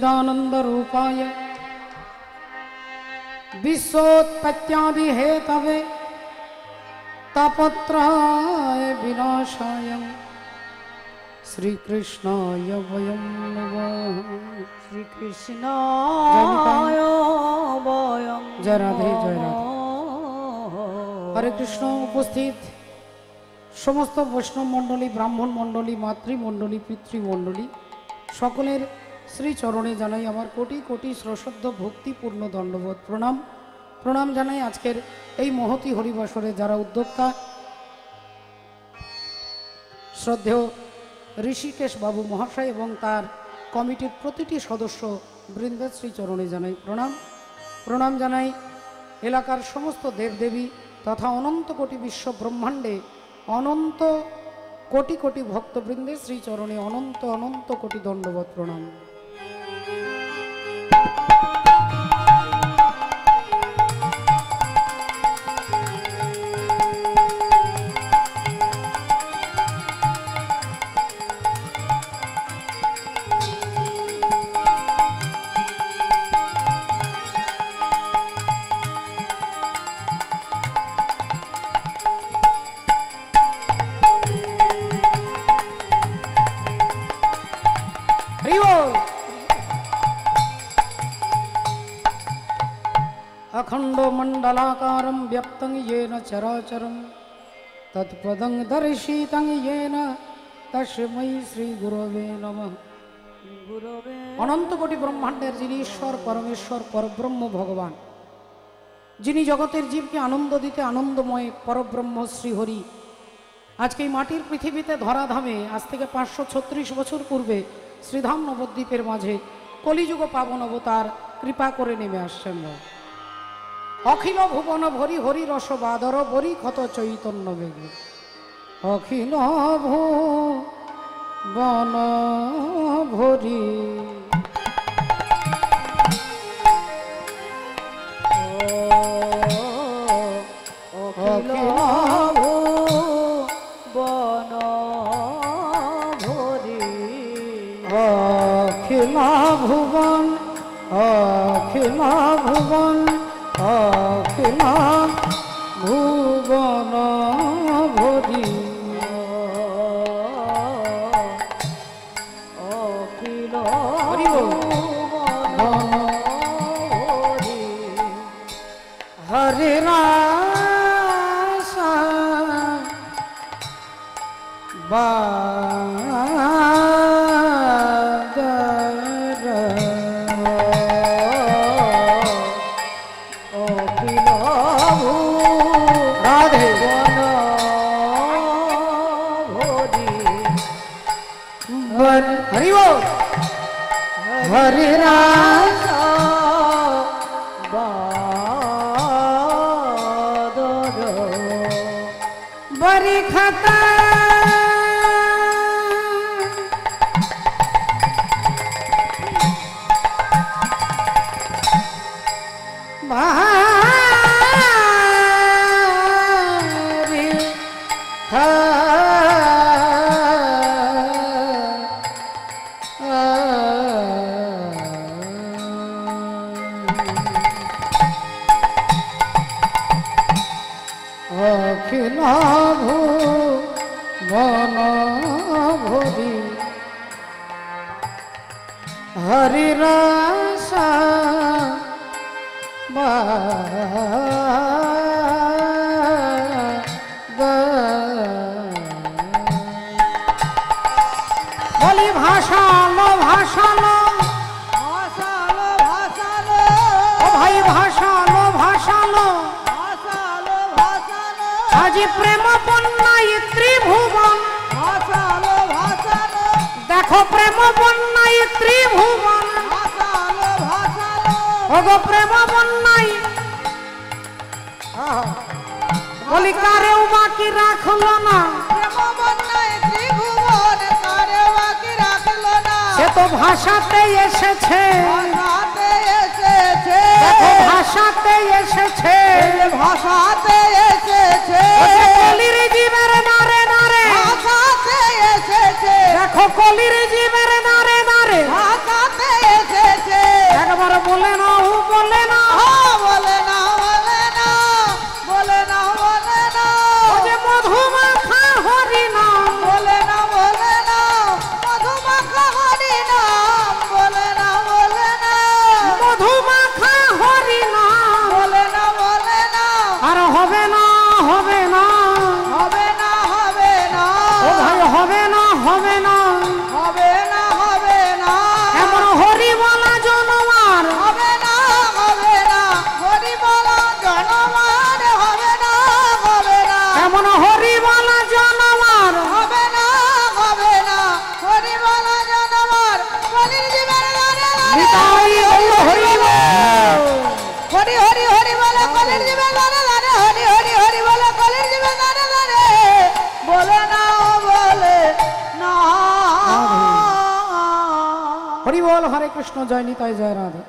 सच्चिदानंद रूपाय विश्वोत्पत्यादि Hathaway तापत्राय विनाशाय श्री कृष्णाय वयं नमः। श्री कृष्णाय वयं नमः। जय राधे जय राधे। हरे कृष्ण। उपस्थित समस्त वैष्णव मंडली, ब्राह्मण मंडली, मातृमंडली, पितृमंडली सकलेर श्री चरणे जानाई आमार कोटी कोटी श्रश्रद्ध भक्तिपूर्ण दंडवत प्रणाम प्रणाम जानाई। आजकेर एई महती हरिबासरे जारा उद्योक्ता श्रद्धेय ऋषिकेश बाबू महाशय एवं तार कमिटिर प्रतिटी सदस्य बृंद श्री चरणे जानाई प्रणाम प्रणाम जानाई। एलाकार समस्त देवदेवी तथा अनंत कोटी विश्व ब्रह्मांडे अनंत कोटी कोटी भक्तवृंदे श्री चरणे अनंत अनंत कोटी दंडवत प्रणाम। अखंडो मंडलाकारं व्यक्तं येन चराचरं तत्पदं दर्शितं येन तस्मै श्री गुरवे नमः। अनंत कोटि ब्रह्मांडेर जिनि ईश्वर परमेश्वर परब्रह्म भगवान, जिनि जगतेर जीव के आनंद दीते आनंदमय परब्रह्म श्रीहरि आजके माटिर पृथिवीते धराधामे आज थेके 536 बछर पूर्वे श्रीधाम नवद्वीपेर माझे कलिजुग पावन अवतार कृपा करे नेमे आसछेन। अखिल भुवन भरि हरि रस बादर बरि क्षत चैतन्य बेगे अखिल भुवन भरि अखिल भुवन अखिल भुवन अखिल भुवन भरि अखिल भुवन भरि हरे रास हरे रास बादर बरि क्षत हरि रास बोली भाषा लो भाषा लो भाषा लो भाषा लो ओ भाई भाषा लो भाषा लो भाषा लो भाषा लो आज प्रेम बन्ना ये त्रिभुवन भाषा लो भाषा लो देखो प्रेम बन्ना ये त्रिभुवन ओगो प्रेम बन्नाई बोली कारे बाकी राखलो ना प्रेम बन्नाई त्रिभुवन कारे बाकी राखलो ना से तो भाषाते एसेछे भाषाते एसेछे देखो भाषाते एसेछे भाषाते एसेछे ओसे कोलिर जीवेर नारे नारे भाषाते एसेछे देखो कोलिर जीवेर नारे नारे भाषाते एसेछे कृष्ण जय निताय जय राधे।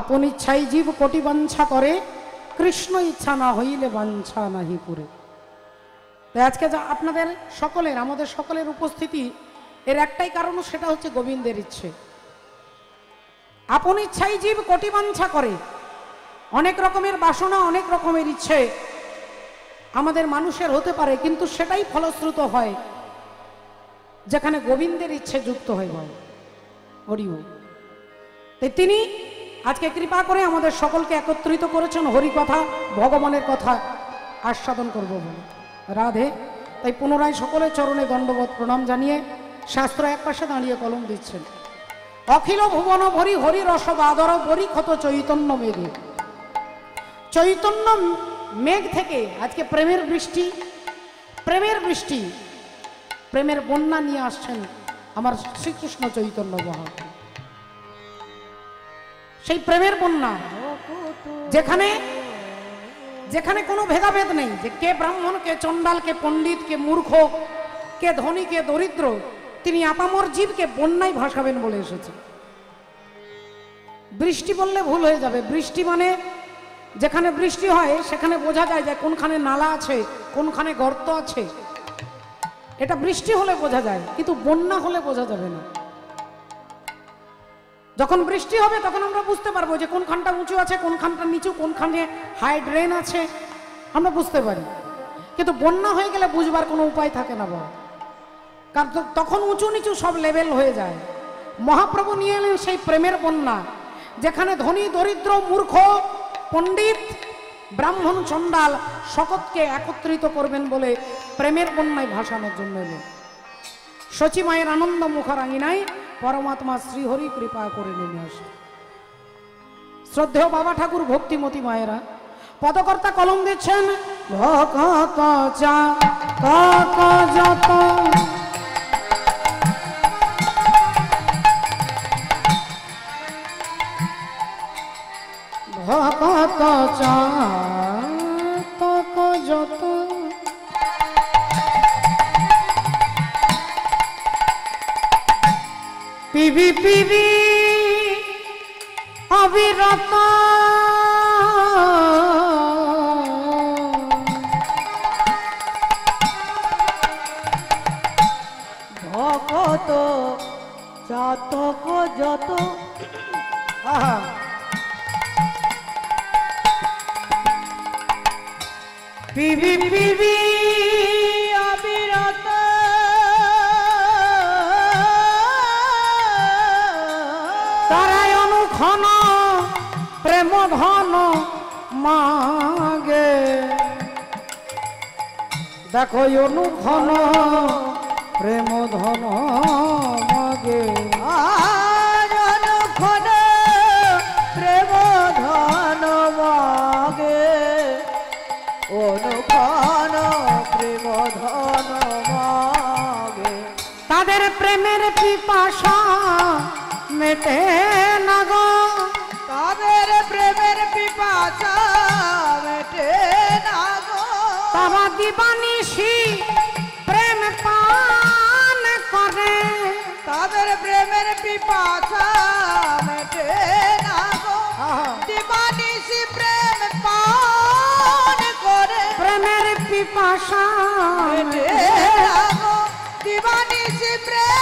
आपन इच्छाई जीव कोटि वंछा करे, कृष्ण इच्छा ना हईले वंछा नहीं पूरे। आज के आपनादेर सकलेर आमादेर सकलेर उपस्थिति एर एकटाई कारण सेटा होच्छे गोविंदेर इच्छे। आपन इच्छाई जीव कोटि वंछा करे, अनेक रकमेर बासना अनेक रकमेर इच्छे आमादेर मानुषेर होते पारे, किन्तु सेटाई फलश्रुत हय जेखाने गोविंदेर इच्छे जुक्त हय। हरिओ ते तिनि आज के कृपा करे आमादेर सकलके एकत्रित करेछेन हरि कथा भगवानेर कथा आस्वादन करब बले राधे। ताई पुनराय सकले चरणे दंडवत प्रणाम जानिए शास्त्र एक पाशे दाड़िये कलम दिच्छेन। अखिल भुवन भरि हरि रस बादर परिखत चैतन्य मेघे, चैतन्य मेघ थेके आज के प्रेमेर बृष्टि, प्रेमेर बृष्टि, प्रेमेर बन्या निये आसछेन आमार श्रीकृष्ण चैतन्य महाप्रभु। সেই প্রেমের বন্যা যেখানে যেখানে কোনো ভেদাভেদ নেই যে কে ব্রাহ্মণ কে চণ্ডাল কে পণ্ডিত কে মূর্খ কে ধনী কে দরিদ্র, তিনি আপামর জীবকে বন্যায় ভাসাবেন বলে এসেছে। বৃষ্টি বললে ভুল হয়ে যাবে, বৃষ্টি মানে যেখানে বৃষ্টি হয় সেখানে বোঝা যায় যে কোনখানে নালা আছে কোনখানে গর্ত আছে, এটা বৃষ্টি হলে বোঝা যায় কিন্তু বন্যা হলে বোঝা যাবে না। যখন বৃষ্টি হবে তখন আমরা বুঝতে পারবো যে কোনখানটা উঁচু আছে কোনখানটা নিচু, কোনখানে হাই ড্রেন আছে আমরা বুঝতে পারি, কিন্তু বন্যা হয়ে গেলে বুঝবার কোনো উপায় থাকে না বাবা, কারণ তখন উঁচু নিচু সব লেভেল হয়ে যায়। মহাপ্রভু নিয়ে এলেন সেই প্রেমের বন্যা যেখানে ধনী দরিদ্র মূর্খ পণ্ডিত ব্রাহ্মণ চণ্ডাল সকলকে একত্রিত করবেন বলে প্রেমের বন্যায় ভাসানোর জন্য এলেন। সচি মায়ের আনন্দ মুখারাঙিনায় परमात्मा श्रीहरि कृपा करे नेमे आसे। श्रद्धेय बाबा ठाकुर भक्तिमती मायरा पदकर्ता कलम दिच्छेन पिबी पिबी अविरत भक्त जातक जत पिबी पिबी अविरत प्रेम धन मांगे देखो योनु घन प्रेम धन मांगे घन प्रेम धन मांगे ओनु घन प्रेम धन मांगे तादेर प्रेमेर पिपासा मेटे नगो तादेर प्रेमेर पिपासा मेटे नगो तारा दीवानिशी प्रेम पान करे तादेर प्रेमेर पिपासा मेटे नगो दीवानिशी प्रेम पान करे प्रेमेर पिपासा मेटे नगो दीवानिशी प्रेम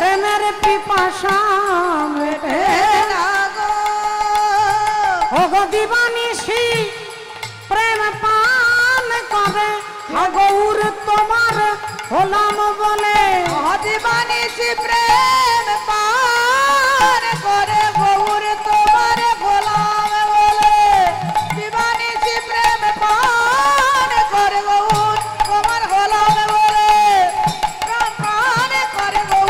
प्रेमर पिपासा मेटे नागो होगो दीवानिशी प्रेम पान करे हगौर तोमार होलाम बोले हो दीवानिशी प्रेम पान करे गौर तोमार होलाम बोले दीवानिशी प्रेम पान करे गौर तोमार होलाम बोले प्राण करे गौर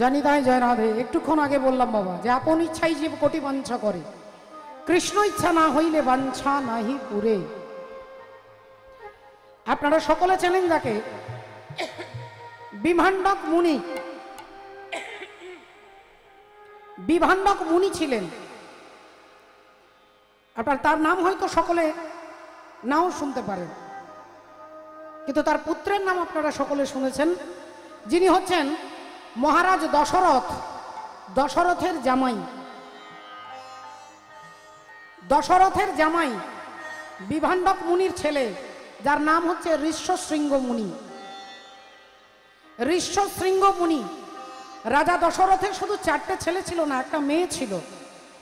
জানি তাই জয় রাধে। একটুক্ষণ আগে বললাম বাবা যে আপন ইচ্ছাই জীব কোটি বাঞ্ছা করে, কৃষ্ণ ইচ্ছা না হইলে বাঞ্ছা নাহি পুরে। আপনারা সকলে চেনেন যাকে বিভাণ্ডক মুনি ছিলেন। আপনারা তার নাম হয়তো সকলে নাও শুনতে পারেন, কিন্তু তার পুত্রের নাম আপনারা সকলে শুনেছেন, যিনি হচ্ছেন মহারাজ দশরথ, দশরথের জামাই। দশরথের জামাই বিভাণ্ডক মুনির ছেলে, যার নাম হচ্ছে ঋষ্যশৃঙ্গ মুনি। ঋষ্যশৃঙ্গ মুনি রাজা দশরথের শুধু চারটে ছেলে ছিল না, একটা মেয়ে ছিল,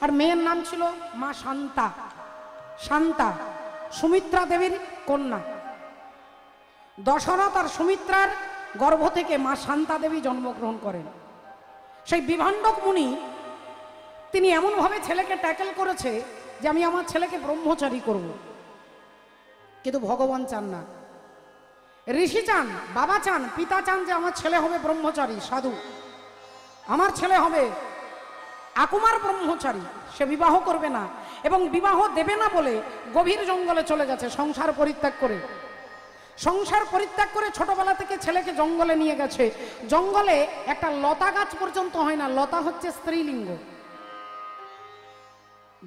আর মেয়ের নাম ছিল মা শান্তা। শান্তা সুমিত্রা দেবীর কন্যা। দশরথ আর সুমিত্রার গর্ভ থেকে মা শান্তা দেবী জন্মগ্রহণ করেন। সেই বিভাণ্ডক মুনি তিনি এমনভাবে ছেলেকে ট্যাকেল করেছে যে আমি আমার ছেলেকে ব্রহ্মচারী করব, কিন্তু ভগবান চান না, ঋষি চান, বাবা চান, পিতা চান যে আমার ছেলে হবে ব্রহ্মচারী সাধু, আমার ছেলে হবে আকুমার ব্রহ্মচারী, সে বিবাহ করবে না এবং বিবাহ দেবে না বলে গভীর জঙ্গলে চলে গেছে সংসার পরিত্যাগ করে। সংসার পরিত্যাগ করে ছোটবেলা থেকে ছেলেকে জঙ্গলে নিয়ে গেছে। জঙ্গলে একটা লতা গাছ পর্যন্ত হয় না, লতা হচ্ছে স্ত্রীলিঙ্গ।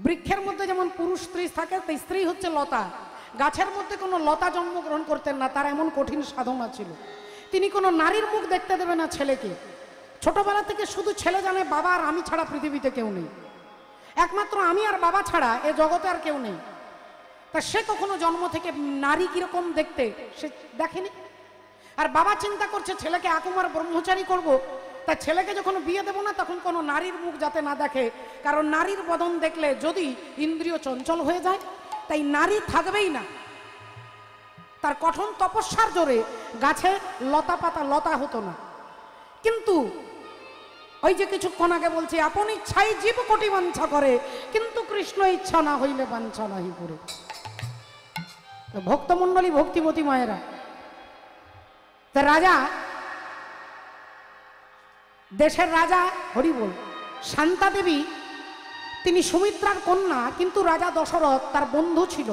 বৃক্ষের মধ্যে যেমন পুরুষ স্ত্রী থাকে, তাই স্ত্রী হচ্ছে লতা। গাছের মধ্যে কোনো লতা জন্মগ্রহণ করতেন না, তার এমন কঠিন সাধনা ছিল। তিনি কোনো নারীর মুখ দেখতে দেবে না ছেলেকে। ছোটবেলা থেকে শুধু ছেলে জানে বাবা আর আমি ছাড়া পৃথিবীতে কেউ নেই, একমাত্র আমি আর বাবা ছাড়া এ জগতে আর কেউ নেই। তা সে কখনো জন্ম থেকে নারী কিরকম দেখতে সে দেখেনি। আর বাবা চিন্তা করছে ছেলেকে আকুমার ব্রহ্মচারী করব, তা ছেলেকে যখন বিয়ে দেবো না তখন কোনো নারীর মুখ যাতে না দেখে, কারণ নারীর বদন দেখলে যদি ইন্দ্রিয় চঞ্চল হয়ে যায়, তাই নারী থাকবেই না। তার কঠোর তপস্যার জোরে গাছে লতা পাতা লতা হতো না। কিন্তু ওই যে কিছুক্ষণ আগে বলছি, আপন ইচ্ছাই জীব কোটি বাঞ্ছা করে, কিন্তু কৃষ্ণ ইচ্ছা না হইলে বাঞ্ছা নাহি করে। ভক্তমণ্ডলী, ভক্তিমতী মায়েরা, তা রাজা, দেশের রাজা হরিবল, শান্তা দেবী তিনি সুমিত্রার কন্যা, কিন্তু রাজা দশরথ তার বন্ধু ছিল,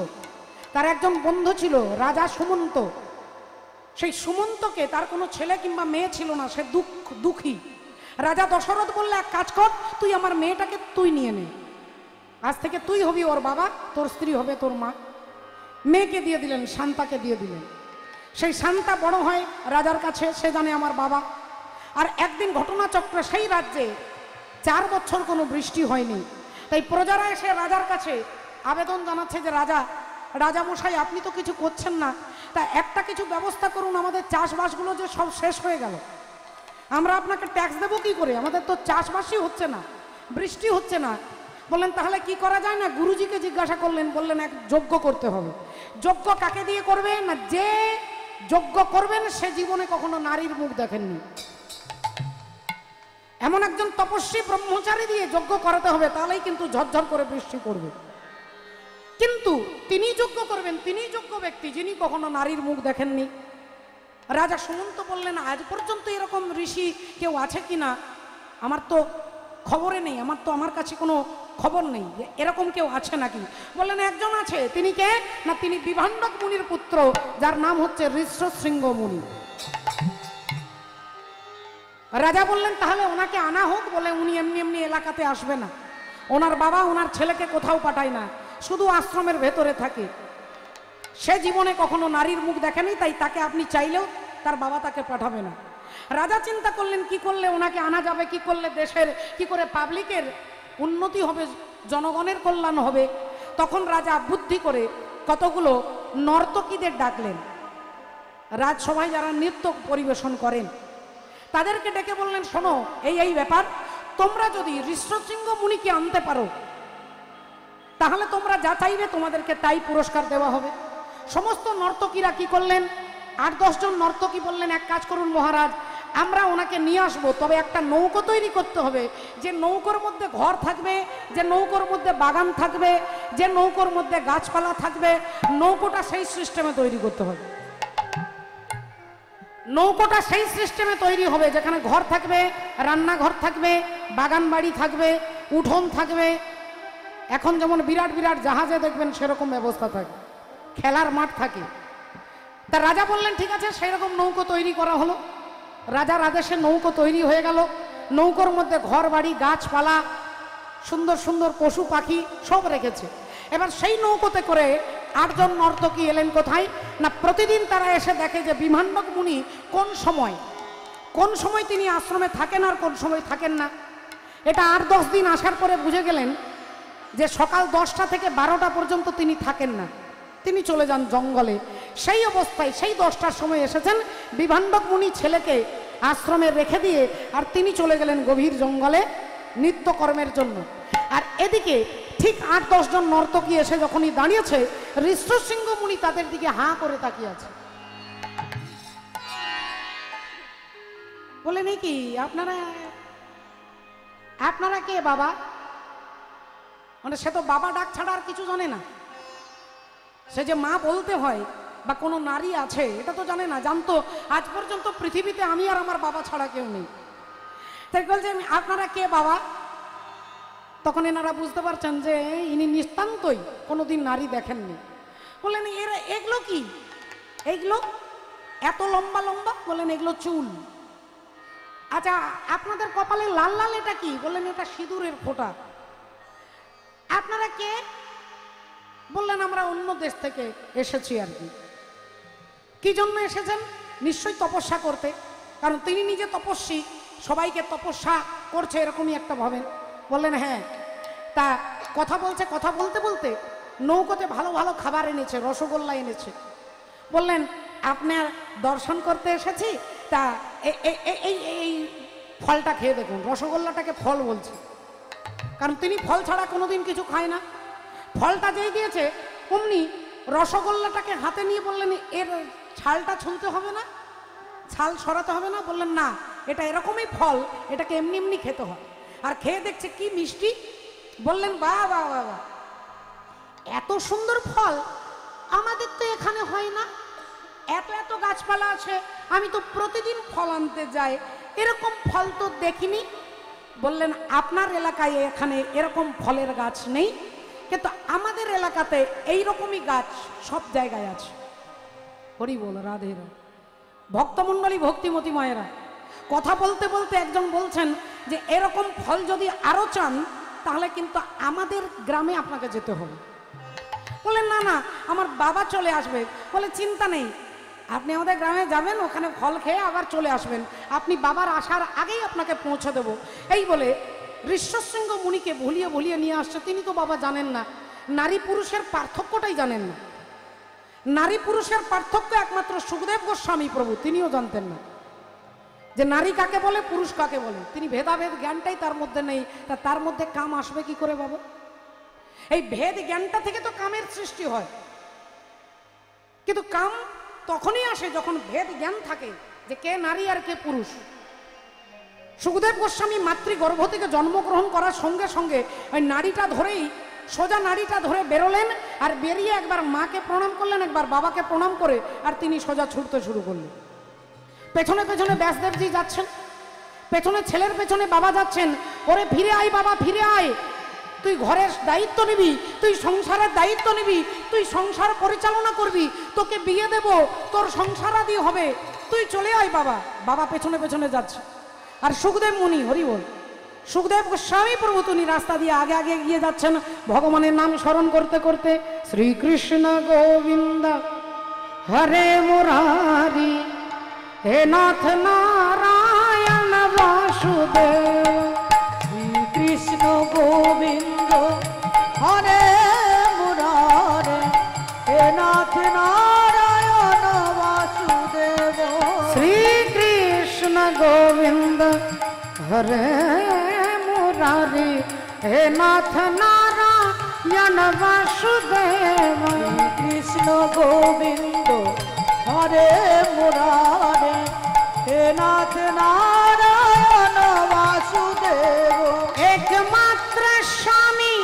তার একজন বন্ধু ছিল রাজা সুমন্ত। সেই সুমন্তকে তার কোনো ছেলে কিংবা মেয়ে ছিল না, সে দুঃখী। রাজা দশরথ বললে, এক কাজ কর, তুই আমার মেয়েটাকে তুই নিয়ে নে, আজ থেকে তুই হবি ওর বাবা, তোর স্ত্রী হবে তোর মা। মেয়েকে দিয়ে দিলেন, শান্তাকে দিয়ে দিলেন। সেই শান্তা বড় হয় রাজার কাছে, সে জানে আমার বাবা। আর একদিন ঘটনাচক্রে সেই রাজ্যে 4 বছর কোনো বৃষ্টি হয়নি, তাই প্রজারা এসে রাজার কাছে আবেদন জানাচ্ছে যে রাজামশাই আপনি তো কিছু করছেন না, তা একটা কিছু ব্যবস্থা করুন, আমাদের চাষবাসগুলো যে সব শেষ হয়ে গেল, আমরা আপনাকে ট্যাক্স দেবো কী করে, আমাদের তো চাষবাসই হচ্ছে না, বৃষ্টি হচ্ছে না। বললেন তাহলে কি করা যায় না, গুরুজিকে জিজ্ঞাসা করলেন, বললেন এক যজ্ঞ করতে হবে। যজ্ঞ কাকে দিয়ে করবে না, যে যজ্ঞ করবেন সে জীবনে কখনো নারীর মুখ দেখেননি, এমন একজন তপস্বী ব্রহ্মচারী দিয়ে যজ্ঞ করাতে হবে, তাহলেই কিন্তু ঝরঝর করে বৃষ্টি করবে। কিন্তু তিনি যজ্ঞ করবেন, তিনি যোগ্য ব্যক্তি যিনি কখনো নারীর মুখ দেখেননি। রাজা সুমন্ত বললেন, আজ পর্যন্ত এরকম ঋষি কেউ আছে কিনা আমার তো খবরে নেই, আমার কাছে কোনো খবর নেই এরকম কেউ আছে নাকি। বললেন একজন আছে, তিনি কে না, তিনি বিভাণ্ডক মুনির পুত্র, যার নাম হচ্ছে ঋষ্যশৃঙ্গ মুনি। রাজা বললেন তাহলে ওনাকে আনা হোক। বলে উনি এমনি এমনি এলাকাতে আসবে না, ওনার বাবা ওনার ছেলেকে কোথাও পাঠায় না, শুধু আশ্রমের ভেতরে থাকে, সে জীবনে কখনো নারীর মুখ দেখেনি, তাই তাকে আপনি চাইলেও তার বাবা তাকে পাঠাবে না। রাজা চিন্তা করলেন কি করলে ওনাকে আনা যাবে, কি করলে দেশের, কি করে পাবলিকের উন্নতি হবে, জনগণের কল্যাণ হবে। তখন রাজা বুদ্ধি করে কতগুলো নর্তকীদের ডাকলেন, রাজসভায় যারা নৃত্য পরিবেশন করেন তাদেরকে ডেকে বললেন, শোনো এই ব্যাপার, তোমরা যদি ঋষ্যশৃঙ্গ মুনিকে আনতে পারো তাহলে তোমরা যা চাইবে তোমাদেরকে তাই পুরস্কার দেওয়া হবে। সমস্ত নর্তকীরা কি করলেন, 8-10 জন নর্তকী বললেন, এক কাজ করুন মহারাজ, আমরা ওনাকে নিয়ে আসবো, তবে একটা নৌকো তৈরি করতে হবে, যে নৌকোর মধ্যে ঘর থাকবে, যে নৌকোর মধ্যে বাগান থাকবে, যে নৌকোর মধ্যে গাছপালা থাকবে, নৌকোটা সেই সিস্টেমে তৈরি করতে হবে। নৌকোটা সেই সিস্টেমে তৈরি হবে যেখানে ঘর থাকবে, রান্নাঘর থাকবে, বাগান বাড়ি থাকবে, উঠোন থাকবে। এখন যেমন বিরাট বিরাট জাহাজে দেখবেন সেরকম ব্যবস্থা থাকে, খেলার মাঠ থাকে। তা রাজা বললেন ঠিক আছে, সেই রকম নৌকো তৈরি করা হলো। রাজার আদেশে নৌকো তৈরি হয়ে গেল। নৌকোর মধ্যে ঘর বাড়ি গাছপালা সুন্দর সুন্দর পশু পাখি সব রেখেছে। এবার সেই নৌকোতে করে 8 জন নর্তকী এলেন। কোথায় না, প্রতিদিন তারা এসে দেখে যে বিমানবক মুনি কোন সময় তিনি আশ্রমে থাকেন আর কোন সময় থাকেন না। এটা 8-10 দিন আসার পরে বুঝে গেলেন যে সকাল 10টা থেকে 12টা পর্যন্ত তিনি থাকেন না, তিনি চলে যান জঙ্গলে। সেই অবস্থায় সেই 10টার সময় এসেছেন, বিভাণ্ডক মুনি ছেলেকে আশ্রমে রেখে দিয়ে আর তিনি চলে গেলেন গভীর জঙ্গলে নিত্যকর্মের জন্য। আর এদিকে ঠিক 8-10 জন নর্তকী এসে যখনই দাঁড়িয়েছে, ঋষ্যশৃঙ্গ মুনি তাদের দিকে হাঁ করে তাকিয়ে আছে। বলেন কি আপনারা কে বাবা? মানে সে তো বাবা ডাক ছাড়া আর কিছু জানে না। সে যে মা বলতে হয় বা কোনো নারী আছে এটা তো জানে না। জানতো আজ পর্যন্ত পৃথিবীতে আমি আর আমার বাবা ছাড়া কেউ নেই। তাই বলছে আপনারা কে বাবা? তখন এনারা বুঝতে পারছেন যে ইনি নিতান্তই কোনোদিন নারী দেখেননি। বললেন এরা এগুলো কি, এগুলো এত লম্বা লম্বা? বললেন এগুলো চুল। আচ্ছা আপনাদের কপালে লাল লাল এটা কি? বললেন এটা সিঁদুরের ফোঁটা। আপনারা কে? বললেন আমরা অন্য দেশ থেকে এসেছি আর কি। কি জন্য এসেছেন? নিশ্চয়ই তপস্যা করতে, কারণ তিনি নিজে তপস্বী, সবাইকে তপস্যা করছে এরকমই একটা ভাবেন। বললেন হ্যাঁ। তা কথা বলতে বলতে নৌকোতে ভালো ভালো খাবার এনেছে, রসগোল্লা এনেছে। বললেন আপনার দর্শন করতে এসেছি, তা এই ফলটা খেয়ে দেখুন। রসগোল্লাটাকে ফল বলছে কারণ তিনি ফল ছাড়া কোনোদিন কিছু খায় না। ফলটা যেই দিয়েছে অমনি রসগোল্লাটাকে হাতে নিয়ে বললেন এর ছালটা ছুলতে হবে না, ছাল সরাতে হবে না। বললেন না, এটা এরকমই ফল, এটাকে এমনি এমনি খেতে হয়। আর খেয়ে দেখছে কি মিষ্টি। বললেন বাহ বাহ বাহ, এত সুন্দর ফল আমাদের তো এখানে হয় না, এত এত গাছপালা আছে, আমি তো প্রতিদিন ফল আনতে যাই, এরকম ফল তো দেখিনি। বললেন আপনার এলাকায় এখানে এরকম ফলের গাছ নেই, কিন্তু আমাদের এলাকাতে এইরকমই গাছ সব জায়গায় আছে। হরি বল রাধে রাধে। ভক্তমণ্ডলী ভক্তিমতী মায়েরা, কথা বলতে বলতে একজন বলছেন যে এরকম ফল যদি আরও চান তাহলে কিন্তু আমাদের গ্রামে আপনাকে যেতে হবে। বললেন না না, আমার বাবা চলে আসবে। বলে চিন্তা নেই, আপনি আমাদের গ্রামে যাবেন, ওখানে ফল খেয়ে আবার চলে আসবেন, আপনি বাবার আসার আগেই আপনাকে পৌঁছে দেব। এই বলে ঋষ্যশৃঙ্গ মুনিকে ভুলিয়ে ভুলিয়ে নিয়ে আসছে। তিনি তো বাবা জানেন না, নারী পুরুষের পার্থক্যটাই জানেন না। নারী পুরুষের পার্থক্য একমাত্র সুখদেব গোস্বামী প্রভু তিনিও জানতেন না যে নারী কাকে বলে পুরুষ কাকে বলে। তিনি ভেদাভেদ জ্ঞানটাই তার মধ্যে নেই। তা তার মধ্যে কাম আসবে কি করে বাবা? এই ভেদ জ্ঞানটা থেকে তো কামের সৃষ্টি হয়, কিন্তু কাম তখনই আসে যখন ভেদ জ্ঞান থাকে যে কে নারী আর কে পুরুষ। সুখদেব গোস্বামী মাতৃগর্ভ থেকে জন্মগ্রহণ করার সঙ্গে সঙ্গে ওই নারীটা ধরেই সোজা নারীটা ধরে বেরোলেন, আর বেরিয়ে একবার মাকে প্রণাম করলেন, একবার বাবাকে প্রণাম করে আর তিনি সোজা ছুটতে শুরু করলেন। পেছনে পেছনে ব্যাসদেবজি যাচ্ছেন, পেছনে ছেলের পেছনে বাবা যাচ্ছেন। ওরে ফিরে আয় বাবা, ফিরে আয়, তুই ঘরের দায়িত্ব নিবি, তুই সংসারের দায়িত্ব নিবি, তুই সংসার পরিচালনা করবি, তোকে বিয়ে দেব, তোর সংসার আদি হবে, তুই চলে আয় বাবা। বাবা পেছনে পেছনে যাচ্ছে আর সুখদেব মুনি হরি বল সুখদেব গোস্বামী প্রভু তিনি রাস্তা দিয়ে আগে আগে এগিয়ে যাচ্ছেন, ভগবানের নাম স্মরণ করতে করতে। শ্রীকৃষ্ণ গোবিন্দ হরে মুরারি, হে নাথ নারায়ণ বাসুদেব। শ্রীকৃষ্ণ গোবিন্দ হরে মুরারি, হে নাথ নারায়ণ বাসুদেব। শ্রীকৃষ্ণ গোবিন্দ হরে মুরারি, হে নাথ নারায়ণ বাসুদেব। শ্রীকৃষ্ণ গোবিন্দ হরে মুরারি, হে নাথ নারায়ণ বাসুদেব। একমাত্র স্বামী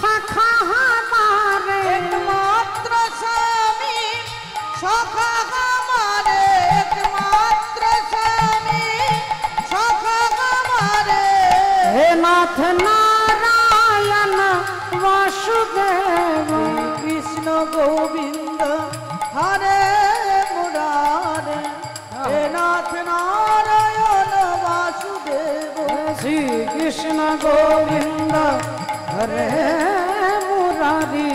সখা আমারে, একমাত্র স্বামী সখা আমারে, একমাত্র স্বামী সখা আমারে। হে নাথ নারায়ণ বাসুদেব। কৃষ্ণ গোবিন্দ হরে श्री कृष्ण गोविंद हरे मुरारी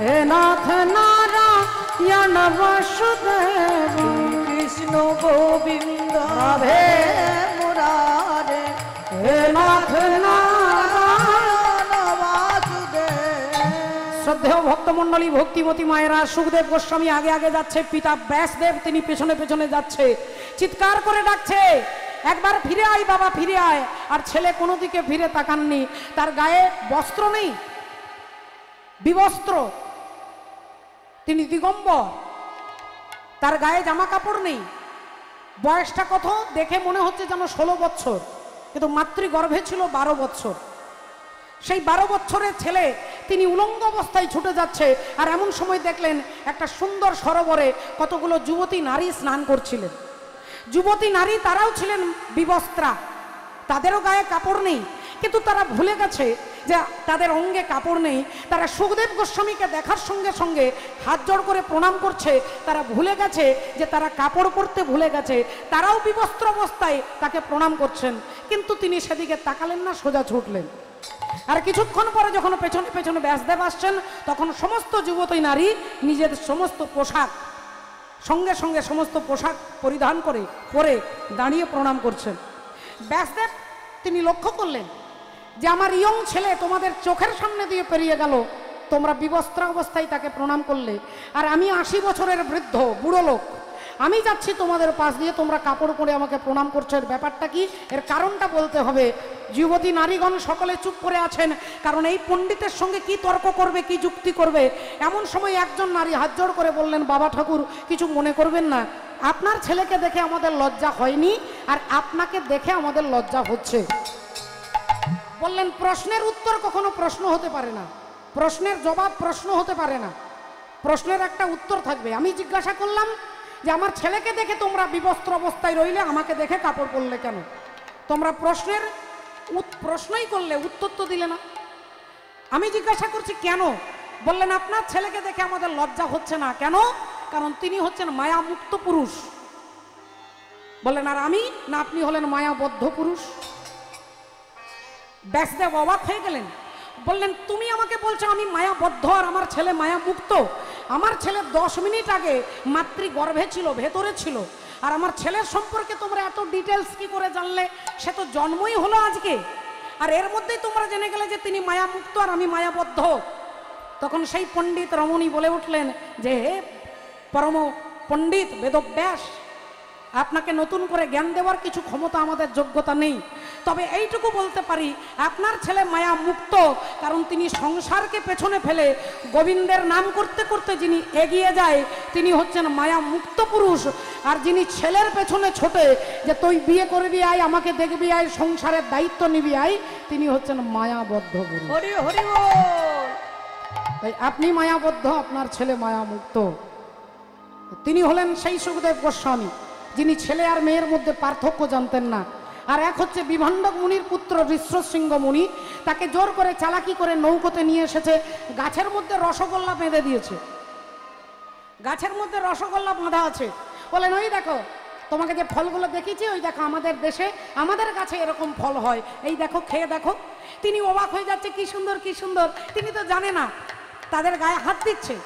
हे नाथ नारायण वासुदेव कृष्ण गोविंद हरे मुरारी हे नाथ नारायण वासुदेव। श्रद्धेय भक्त मंडली भक्तिमती मायरा सुखदेव गोस्वामी आगे आगे जाच्छे, पिता व्यासदेव तिनी पेछने पेछने जाच्छे, चित्कार करे डाकछे एक बार फिरे आई बाबा फिरे आए। और छेले कोनो दिके फिरे ताकाननी, तार गाये वस्त्र नहीं विवस्त्र, तिनि दिगम्बर, तार गाये जामा कापड़ नहीं, बयसटा कत देखे मने होच्छे जेन 16 बछर किन्तु मातृ गर्भे छिलो 12 बछर। सेई 12 बछरेर छेले तिनि उलंग अवस्थाय छुटे जाच्छे। और एमन समय देखलेन एकटा सुंदर सरोवरे कतगुलो युवती नारी स्नान करछिलेन। युवती नारी ताराओ छिलेन विवस्त्रा, तादेरो गाये कापड़ नहीं, किन्तु तारा भूले गेछे जे तादेर अंगे कापड़ नहीं। तारा सुखदेव गोस्वामी के देखार संगे संगे हाथ जोड़ करे प्रणाम करछे। तारा भूले गेछे जे तारा कापड़ पड़ते भूले गेछे, ताराओ विवस्त्र अवस्थाय ताके प्रणाम करछेन, किन्तु तिनि सेदिके ताकालेन ना, सोजा छुटलेन। और किछुक्षण परे जखन पेछने पेछने व्यासदेव आसछेन तखन समस्त युवती नारी निजेर समस्त पोशाक संगे संगे समस्त पोशाक परिधान करे परे दाड़िये प्रणाम करछेन। व्यासदेव तिनि लक्ष्य करलेन जे आमार यंग छेले तोमादेर चोखेर सामने दिये पेरिये गेल, तोमरा विवस्त्र अवस्थाय ताके प्रणाम करले, आर आमी 80 बछरेर वृद्ध बुड़ो लोक, आमी जाच्छी तोमादेर पाश दिये, तोमरा कापड़ परे आमाके प्रणाम करछो। एर ब्यापारटा कि, एर कारणटा बोलते हबे। युवती नारीगण सकले चुप करे आछेन, कारण एई पंडितेर संगे कि तर्क करबे कि युक्ति करबे। एमन समय एकजन नारी हाथ जोड़ करे बोललेन, बाबा ठाकुर किछु मने करबेन ना, आपनार छेलेके देखे आमादेर लज्जा हयनि आर आपनाके देखे आमादेर लज्जा हच्छे। बोललेन प्रश्नेर उत्तर कखनो प्रश्न होते पारे ना, प्रश्नेर जवाब प्रश्न होते पारे ना, प्रश्नेर एकटा उत्तर थाकबे। आमि जिज्ञासा करलाम जे आमार छेलेके देखे तोमरा विवस्त्र अवस्थाय रइले, आमाके देखे कापड़ पड़ले केन? तोमरा प्रश्नेर प्रश्नई करले, उत्तर तो दिले ना। आमी जिज्ञासा करछि केन? बोललेन आपनार छेलेके देखे आमादेर लज्जा हच्छे ना। केन? कारण तिनि हच्छेन मायामुक्त पुरुष। बोललेन आर आमी ना आपनि हलेन मायाबद्ध पुरुष। व्यासदेव अबाक हये गेलेन, बोललेन तुमि आमाके बोलছো आमी मायाबद्ध और आमार छेले मायामुक्त? आमार छेले 10 मिनट आगे मातृ गर्भे छिलो, भेतरे छिलो, और आमार छेलेर सम्पर्के तोमरा एत डिटेल्स कि करे जानले? से तो जन्मई हलो आजके, और एर मध्येई तोमरा जेने गेले जे तिनि मायामुक्त और आमी मायाबद्ध। तखन सेई पंडित रमणी बोले उठलेन जे हे परम पंडित वेदव्यास, आपनाके नतून करे ज्ञान देवार किछु क्षमता आमादेर योग्यता नेई, तबे एइटुकु बोलते पारी आपनार छेले माया मुक्त, कारण तिनी संसारके पेछने फेले गोविंदेर नाम करते करते जिनी एगिए जाए तिनी हच्छेन माया मुक्त पुरुष। आर जिनी छेलेर पेछने छोटे जे तुई बिये करबि आय, आमाके देखबि आय, संसारेर दायित्व निबि आय, तिनी हच्छेन मायाबद्ध पुरुष। हरि हरि बोल। ताई आपनि मायाबद्ध, आपनार छेले माया मुक्त। तिनी हलेन सेई सुखदेव गोस्वामी जिनी छेले आर मेयेर मध्य पार्थक्य जानतेन ना। और एक हच्छे विभंडक मुनिर पुत्र ऋष्यशृंग मुनि, ताके जोर करे चालाकी करे नौकोते निये एसेछे, गाछेर मध्य रसगोल्ला बेंधे दियेछे, गाछेर मध्य रसगोल्ला बाँधा आछे। बोलेन ओई देखो तोमाके जे फलगुलो देखिएछि, ओई देखो आमादेर देशे आमादेर गाछे एरकम फल हय, एई देखो खेये देखो। तिनि अबाक हये जाच्छे, कि सुंदर कि सुंदर। तिनि तो जाने ना, तादेर गाये हाथ दिच्छे,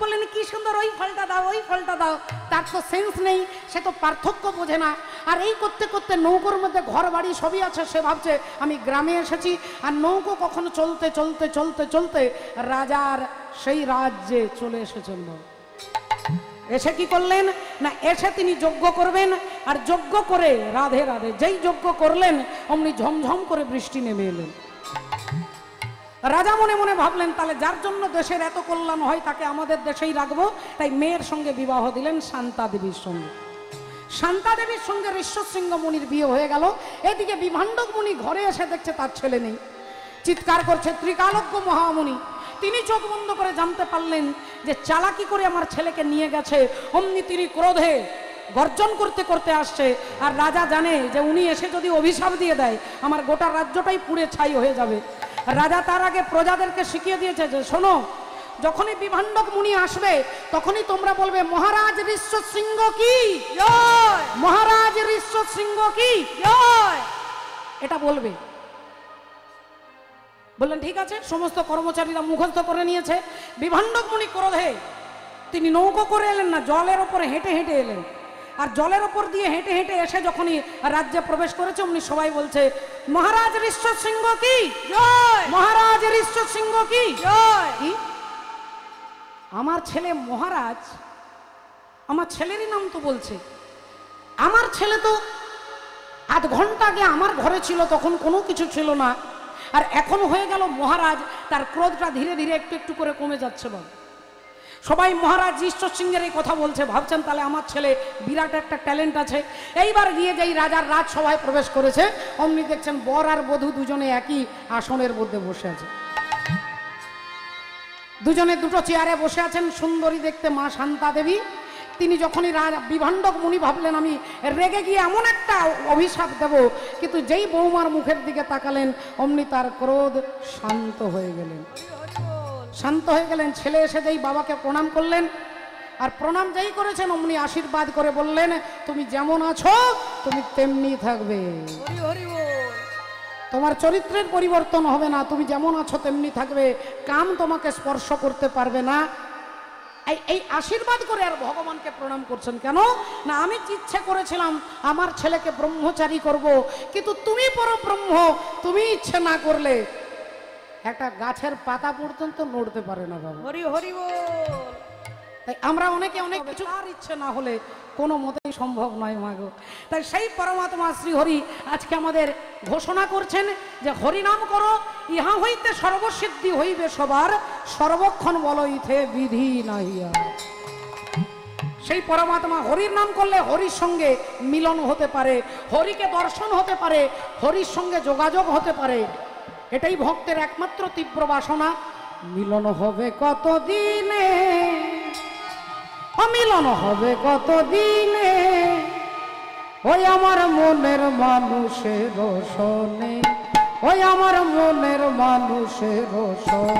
बोलेन कि सुंदर, ओई फलटा दाओ, ओई फलटा दाओ। तार तो सेंस नहीं, से तो पार्थक्य बोझे ना। और ये करते करते नौकोर मध्य घर बाड़ी सबई आछे, से भाबछे आमी ग्रामे एसेछि। और नौको कखनो चलते चलते चलते चलते राजार सेई राज्ये चले एसेछेन। एसे कि करलेन ना, एसे तिनि यज्ञ करबेन, और यज्ञ करे राधे राधे, जेई यज्ञ करलेन अमनि झमझम करे बृष्टि नेमे एलेन। राजा मने मने भाबलेन ताहले जार जन्य देशेर एत कल्याण हय ताके आमादेर देशेई राखबो। ताई मेयेर संगे विवाह दिलेन शांता देवीर संगे। शांता देवीर संगे ऋष्यशृंग मुनिर बिये हये गेल। एदिके विभाण्डक मुनि घरे एसे देखछे तार छेले नेई, चित्कार करछे त्रिकालज्ञ महामुनि। तिनि चोख बन्ध करे जानते पारलेन जे चालाकी करे आमार छेलेके निये गेछे। अमनि तिनि क्रोधे गर्जन करते करते आसछे। आर राजा जाने जे उनि एसे जदि अभिशाप दिये देय आमार गोटा राज्यटाई पुड़े छाई हये जाबे। राजा तार आगे प्रजादेरके शिखिये दियेछे जे शोनो, जखनी विभाण्डक मुनि आसबे तखनी तोमरा बोलबे महाराज ऋष्यशृंग की जय, महाराज ऋष्यशृंग की जय। এটা বলবে। বললেন ঠিক আছে। সমস্ত কর্মচারীরা মুখস্থ করে নিয়েছে। বিভাণ্ডক মুনি ক্রোধে তিনি নৌকো করে এলেন না, জলের ওপরে হেঁটে হেঁটে এলেন। আর জলের ওপর দিয়ে হেঁটে হেঁটে এসে যখনই রাজ্যে প্রবেশ করেছে অমনি সবাই বলছে মহারাজ ঋষ্য সিংহ কি জয়, মহারাজ ঋষ্য সিংহ কি জয়। আমার ছেলে মহারাজ, আমার ছেলেরই নাম তো বলছে। আমার ছেলে তো আধ ঘন্টা আগে আমার ঘরে ছিল, তখন কোনো কিছু ছিল না, আর এখন হয়ে গেল মহারাজ। তার ক্রোধটা ধীরে ধীরে একটু একটু করে কমে যাচ্ছে। বল সবাই মহারাজ ঈশ্বর সিংহের এই কথা বলছে, ভাবছেন তাহলে আমার ছেলে বিরাট একটা ট্যালেন্ট আছে। এইবার গিয়ে যেই রাজার রাজসভায় প্রবেশ করেছে অমনি দেখছেন বর আর বধূ দুজনে একই আসনের মধ্যে বসে আছে। দুজনে দুটো চেয়ারে বসে আছেন। সুন্দরী দেখতে মা শান্তা দেবী। তিনি যখনই বিভাণ্ডক মুনি ভাবলেন আমি রেগে গিয়ে এমন একটা অভিশাপ দেব, কিন্তু যেই বৌমার মুখের দিকে তাকালেন অমনি তার ক্রোধ শান্ত হয়ে গেলেন। শান্ত হয়ে গেলেন। ছেলে এসে যেই বাবাকে প্রণাম করলেন, আর প্রণাম যেই করেছেন অমনি আশীর্বাদ করে বললেন তুমি যেমন আছো তুমি তেমনি থাকবে, তোমার চরিত্রের পরিবর্তন হবে না, তুমি যেমন আছো তেমনি থাকবে, কাম তোমাকে স্পর্শ করতে পারবে না। এই আশীর্বাদ করে আর ভগবানকে প্রণাম করছেন। কেন না আমি ইচ্ছে করেছিলাম আমার ছেলেকে ব্রহ্মচারী করব, কিন্তু তুমি পরব্রহ্ম, তুমি ইচ্ছে না করলে একটা গাছের পাতা পর্যন্ত নড়তে পারে না বাবা। হরি হরি বল। তাই আমরা অনেকে অনেক কিছু আর ইচ্ছে না হলে কোনো মতেই সম্ভব নয় মাগো। তাই সেই পরমাত্মা শ্রী হরি আজকে আমাদের ঘোষণা করছেন যে হরিনাম করো, ইহা হইতে সর্বসিদ্ধি হইবে সবার, সর্বক্ষণ বলো ইথে বিধি নাহিয়া। সেই পরমাত্মা হরির নাম করলে হরির সঙ্গে মিলন হতে পারে, হরিকে দর্শন হতে পারে, হরির সঙ্গে যোগাযোগ হতে পারে। এটাই ভক্তের একমাত্র তীব্র বাসনা। মিলন হবে কতদিনে, অমিলন হবে কতদিনে, ওই আমার মনের মানুষের রোশনে, ওই আমার মনের মানুষের রোশন।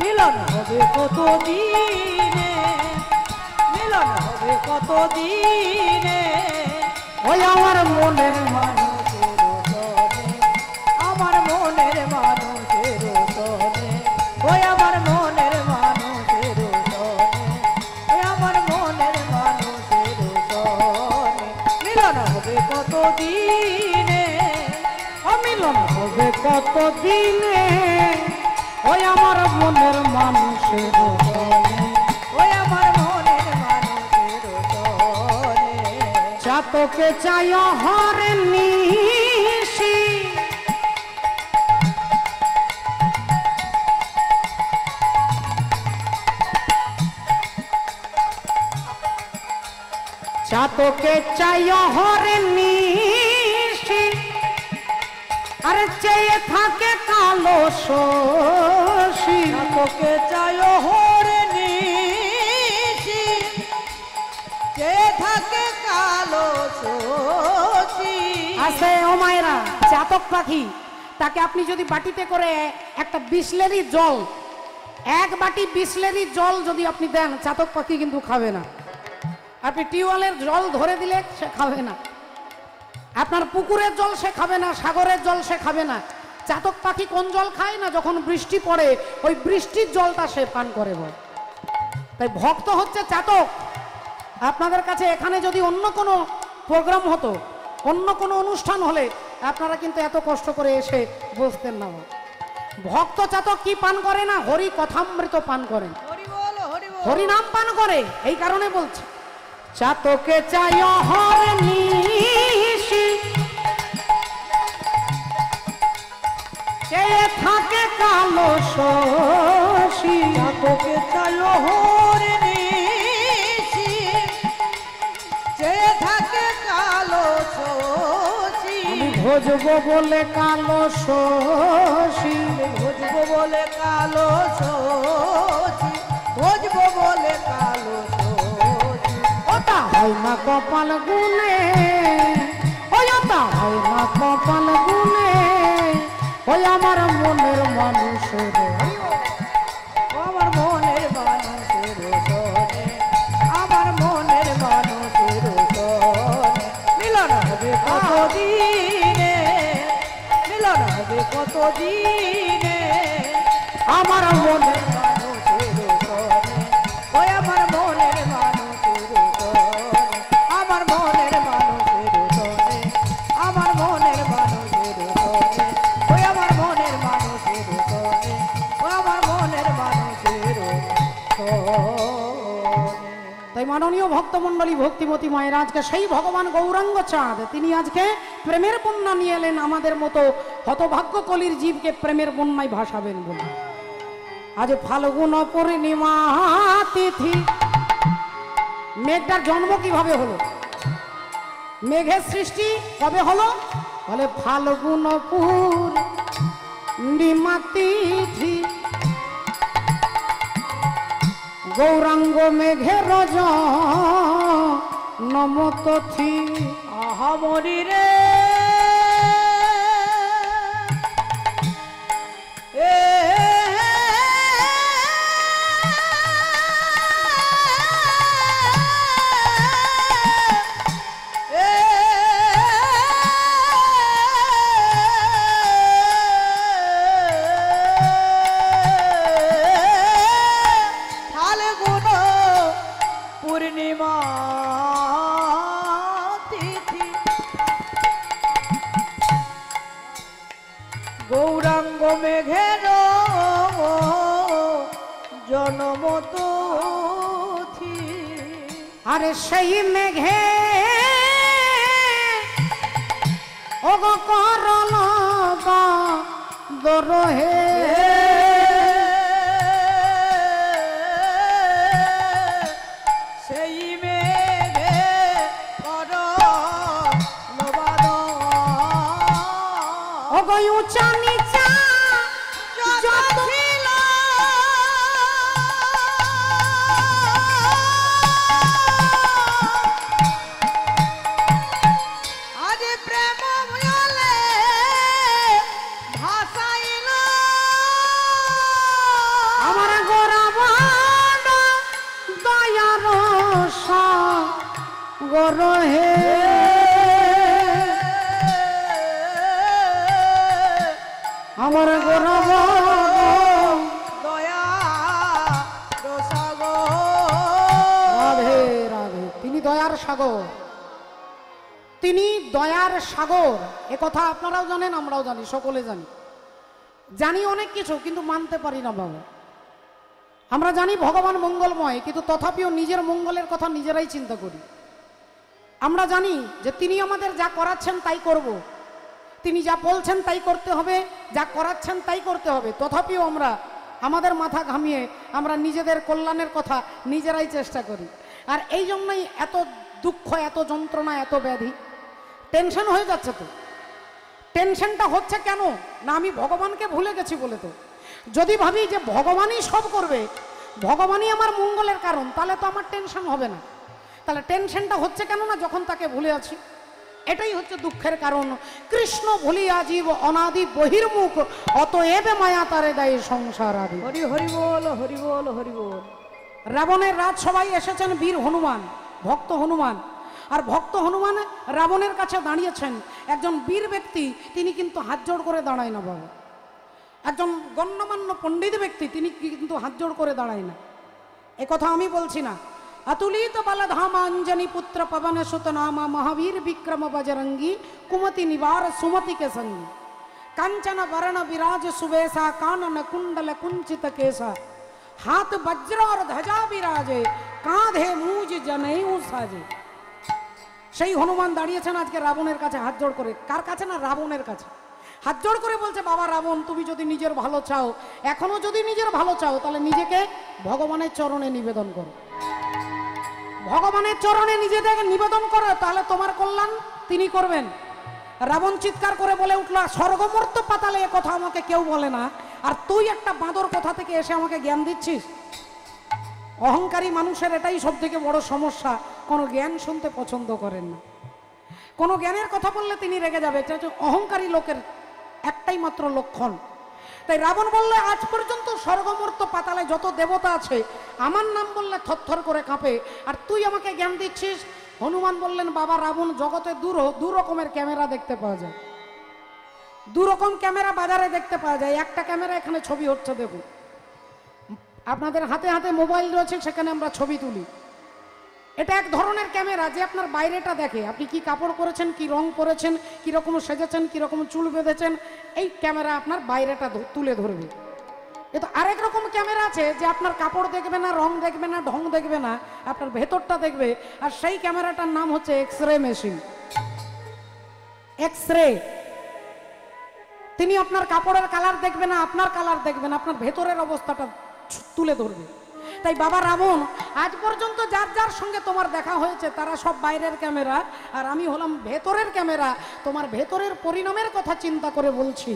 মিলন হবে কতদিনে, মিলন হবে কতদিনে, ওই আমার মনের মানুষ কত দিনে, ওই আমার মনের মানুষের রোশনে, ওই আমার মনের মানুষের রোশনে। চাতকে চাই হরে নিশি, চাতকে চাই হরে নিশি, আর চেয়ে থাকে কালো শশী। তোকে চায় হরে নিশি, চেয়ে থাকে কালো শশী। আসে ও মায়েরা, চাতক পাখি, তাকে আপনি যদি বাটিতে করে একটা বিসলেরি জল, এক বাটি বিসলেরি জল যদি আপনি দেন, চাতক পাখি কিন্তু খাবে না। আপনি টিউবওয়েলের জল ধরে দিলে সে খাবে না, আপনার পুকুরের জল সে খাবে না, সাগরের জল সে খাবে না। চাতক পাখি কোন জল খায় না? যখন বৃষ্টি পড়ে ওই বৃষ্টির জলটা সে পান করে। তাই ভক্ত হচ্ছে চাতক। আপনাদের কাছে এখানে যদি অন্য কোনো প্রোগ্রাম হতো, অন্য কোনো অনুষ্ঠান হলে আপনারা কিন্তু এত কষ্ট করে এসে বসতেন না। ভক্ত চাতক কি পান করে না? হরি কথামৃত পান করেন, হরি নাম পান করে। এই কারণে বলছে চাতকে চাই হরি, থাকে কালো শশী। তোকে চাই হরে নিশি, চেয়ে থাকে কালো শশী। আমি ভজব বলে কালো শশী, ভজব বলে কালো শশী, ভজব বলে কালো শশী। ওটা হয় না কপাল গুনে, ওটা হয় না কপাল গুনে, ওই আমার মনের মানুষের, আমার মনের মানুষের রোশনে, আমার মনের মানুষের রোশনে। মিলন হবে কতদিনে, माननीय भक्तमंडली भक्तिमती मायर आज के सही भगवान गौरांग चाँद आज के प्रेमेर बन्या निये एलेन आमादेर मतो हतभाग्य कलिर जीव के प्रेमेर बन्याय भासाबेन बोले आज फाल्गुन पूर्णिमा तिथि मेघटार जन्म किभाबे हलो मेघेर सृष्टि कबे हलो बोले फाल्गुन पूर्णिमा तिथि गौरांग मेघे रज नमत थी आहा मरी रे अरे सही मेघे ओगो करलो बा दोरो हे दयार सागर ए कथा आपनाराओ जानेन आमराओ जानी सकले जानी जानी अनेक किछु किन्तु मानते पारि ना बाबा आमरा जानी भगवान मंगलमय किन्तु तथापिओ निजेर मंगलेर कथा निजेराई चिंता करी आमरा जानी जे तिनि आमादेर जा कराच्छेन ताई करब तिनि जा बोलछेन ताई करते होबे जा कराच्छेन ताई करते होबे तथापिओ आमरा आमादेर माथा घामिये आमरा निजेदेर कल्याणेर कथा निजेराई चेष्टा करी आर एई जन्यई एत दुःख एत यंत्रणा एत व्याधि टेंशन हो जाच्छे तो टेंशनटा होच्छे केनो ना आमी भगवान के भूले गेछी बोले तो जदि भावी जे भगवान ही सब करबे भगवान ही आमार मंगलेर कारण ताहले तो आमार टेंशन होबे ना ताहले टेंशनटा होच्छे केनो ना जखन ताके भूले आछि एटाई होच्छे दुःखेर कारण कृष्ण भूलिया जीव अनादि बहिर्मुख अतएव माया तारे दायी संसार आदि हरि हरि बोल हरि बोल हरि बोल रावणेर राजसभाय एसेछेन वीर हनुमान भक्त हनुमान और भक्त हनुमान रावणेर काछे दाड़िएछेन एकजन वीर व्यक्ति तिनि किन्तु हाथ जोड़ करे दाड़ाय ना बाबा एकजन गण्यमान्य पंडित व्यक्ति तिनि किन्तु हाथ जोड़ करे दाड़ाय ना ए कथा आमी बोलछि ना अतुलित बलधामा अंजनी पुत्र पवन सुत नामा महावीर विक्रम बजरंगी कुमति निवार सुमति के संगी कांचन वरण विराज सुवेशा कानन कुंडल कुंचित केसा हाथ वज्र और ध्वजा विराजे कांधे मूज जनेऊ साजे সেই হনুমান দাঁড়িয়েছেন আজকে রাবণের কাছে হাত জোড় করে কার কাছে না রাবণের কাছে হাত জোড় করে বলছে বাবা রাবণ তুমি যদি নিজের ভালো চাও এখনো যদি নিজের ভালো চাও তাহলে নিজেকে ভগবানের চরণে নিবেদন করো ভগবানের চরণে নিজেকে নিবেদন করো তাহলে তোমার কল্যাণ তিনি করবেন রাবণ চিৎকার করে বলে উঠল স্বর্গমর্ত পাতালে এই কথা আমাকে কেউ বলে না আর তুই একটা বাঁদর কথা থেকে এসে আমাকে জ্ঞান দিচ্ছিস अहंकारी मानुषेर एटाई सबथेके बड़ समस्या कोनो ज्ञान शुनते पछंद करेन ना कोनो ज्ञानेर कथा बोलले तिनि रेगे जाबे अहंकारी लोकेर एकटाई मात्र लक्षण ताई रावण बोलले आज पर्यन्त स्वर्गमर्त पाताले जत देवता आछे आमार नाम बोलले थरथर करे काँपे आर तुई आमाके ज्ञान दिच्छिस हनुमान बोललेन बाबा रावण जगते दो रकमेर कैमेरा देखते पाওয়া যায় दो रकम कैमरा बाजारे देखते पाওয়া যায় एक कैमरा एखाने छवि उठছে देखो আপনাদের হাতে হাতে মোবাইল রয়েছে সেখানে আমরা ছবি তুলি এটা এক ধরনের ক্যামেরা যে আপনার বাইরেটা দেখে আপনি কি কাপড় পরেছেন কি রং পরেছেন কি রকম সেজেছেন কি রকম চুল বেঁধেছেন এই ক্যামেরা আপনার বাইরেটা তুলে ধরবে এটা আরেক রকম ক্যামেরা আছে যে আপনার কাপড় দেখবে না রং দেখবে না ঢং দেখবে না আপনার ভেতরটা দেখবে আর সেই ক্যামেরাটার নাম হচ্ছে এক্সরে মেশিন এক্সরে তিনি আপনার কাপড়ের কালার দেখবে না আপনার কালার দেখবে না আপনার ভেতরের অবস্থাটা তুলে ধরবে তাই বাবা রাবণ আজ পর্যন্ত যার যার সঙ্গে তোমার দেখা হয়েছে তারা সব বাইরের ক্যামেরা আর আমি হলাম ভেতরের ক্যামেরা তোমার ভেতরের পরিণামের কথা চিন্তা করে বলছি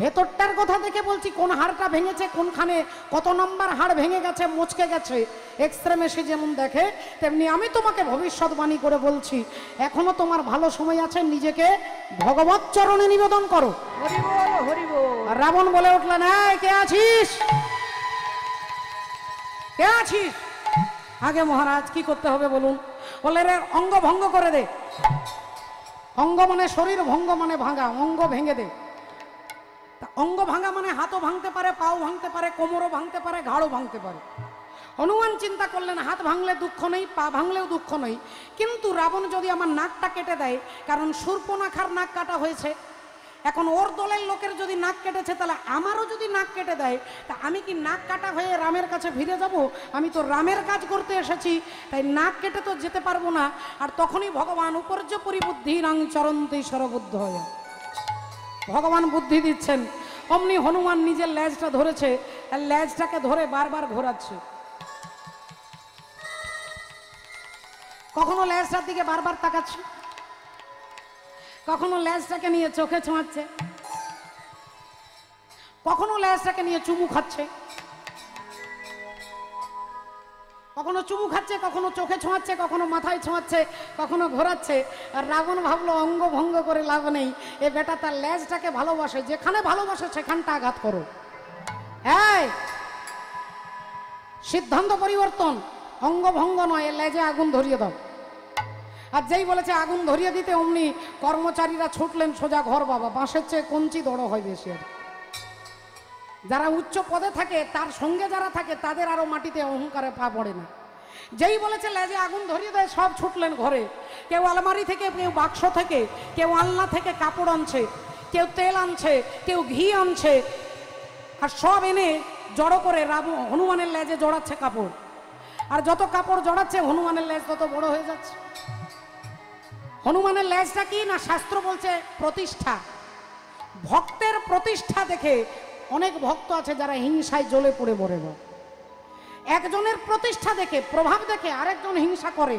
ভেতরটার কথা দেখে বলছি কোন হাড়টা ভেঙেছে কোনখানে কত নম্বর হাড় ভেঙে গেছে মুচকে গেছে এক্সরে মেশিন যেমন দেখে তেমনি আমি তোমাকে ভবিষ্যৎবাণী করে বলছি এখনো তোমার ভালো সময় আছে নিজেকে ভগবত চরণে নিবেদন করো হরি বল হরি বল রাবণ বলে উঠল না কে আছিস কে আছিস আগে মহারাজ কি করতে হবে বলুন বলে রে অঙ্গ ভঙ্গ করে দে অঙ্গ মানে শরীর ভঙ্গ মানে ভাঙা অঙ্গ ভেঙে দে अंग भांगा माने हाथो भांगते पारे पाओ भांगते पारे कोमरो भांगते पारे घाड़ो भांगते पारे हनुमान चिंता करलेन हाथ भांगले दुख नहीं पा भांगले दुख नहीं किन्तु रावण जदि आमार नाकटा केटे देय कारण शूर्पणाखार नाक काटा हयेछे एखन ओर दलेर लोकेर जदि नाक केटेछे ताहले आमारो जदि नाक केटे देय ता आमी कि नाक काटा हये रामेर काछे फिरे जाबो आमी तो रामेर काज करते एसेछि ताई नाक केटे तो जेते पारबो ना आर तखोनई भगवान उपर्य परिबुद्धि रं चरन्ति सर्वबुद्धया भगवान बुद्धि दिच्छेन अमनी हनुमान निजे लैजटा धरेছে আর लैजটাকে ধরে বারবার ঘোরাচ্ছে কখনো लैजটার দিকে বারবার তাকাচ্ছে কখনো लैजটাকে নিয়ে চোখে ছোঁয়াচ্ছে কখনো लैजটাকে নিয়ে চুমু খাচ্ছে কখনো চুমু খাচ্ছে কখনো চোখে ছোঁয়াচ্ছে কখনো মাথায় ছোঁয়াচ্ছে কখনো ঘোরাচ্ছে আর রাবণ ভাবলো অঙ্গ ভঙ্গ করে লাভ নেই এ বেটা তার লেজটাকে ভালোবাসে যেখানে ভালোবাসে সেখানটা আঘাত করো এই সিদ্ধান্ত পরিবর্তন অঙ্গ ভঙ্গ নয় লেজে আগুন ধরিয়ে দাও আর যেই বলেছে আগুন ধরিয়ে দিতে অমনি কর্মচারীরা ছুটলেন সোজা ঘর বাবা বাঁশের চেয়ে কঞ্চি দড় হয় বেশি আর যারা উচ্চ পদে থাকে তার সঙ্গে যারা থাকে তাদের আরো মাটিতে অহংকারে পা পড়ে না যেই বলেছে লেজে আগুন ধরিয়ে দেয় সব ছুটলেন ঘরে কেউ আলমারি থেকে কেউ বাক্স থেকে কেউ আলনা থেকে কাপড় আনছে কেউ তেল আনছে কেউ ঘি আনছে আর সব এনে জড়ো করে রাবণ হনুমানের লেজে জড়াচ্ছে কাপড় আর যত কাপড় জড়াচ্ছে হনুমানের লেজ তত বড় হয়ে যাচ্ছে হনুমানের লেজটা কি না শাস্ত্র বলছে প্রতিষ্ঠা ভক্তের প্রতিষ্ঠা দেখে अनेक भक्त आछे जारा हिंसाय जले पुड़े मरे ना एकजनेर प्रतिष्ठा देखे प्रभाव देखे आरेकजन हिंसा करे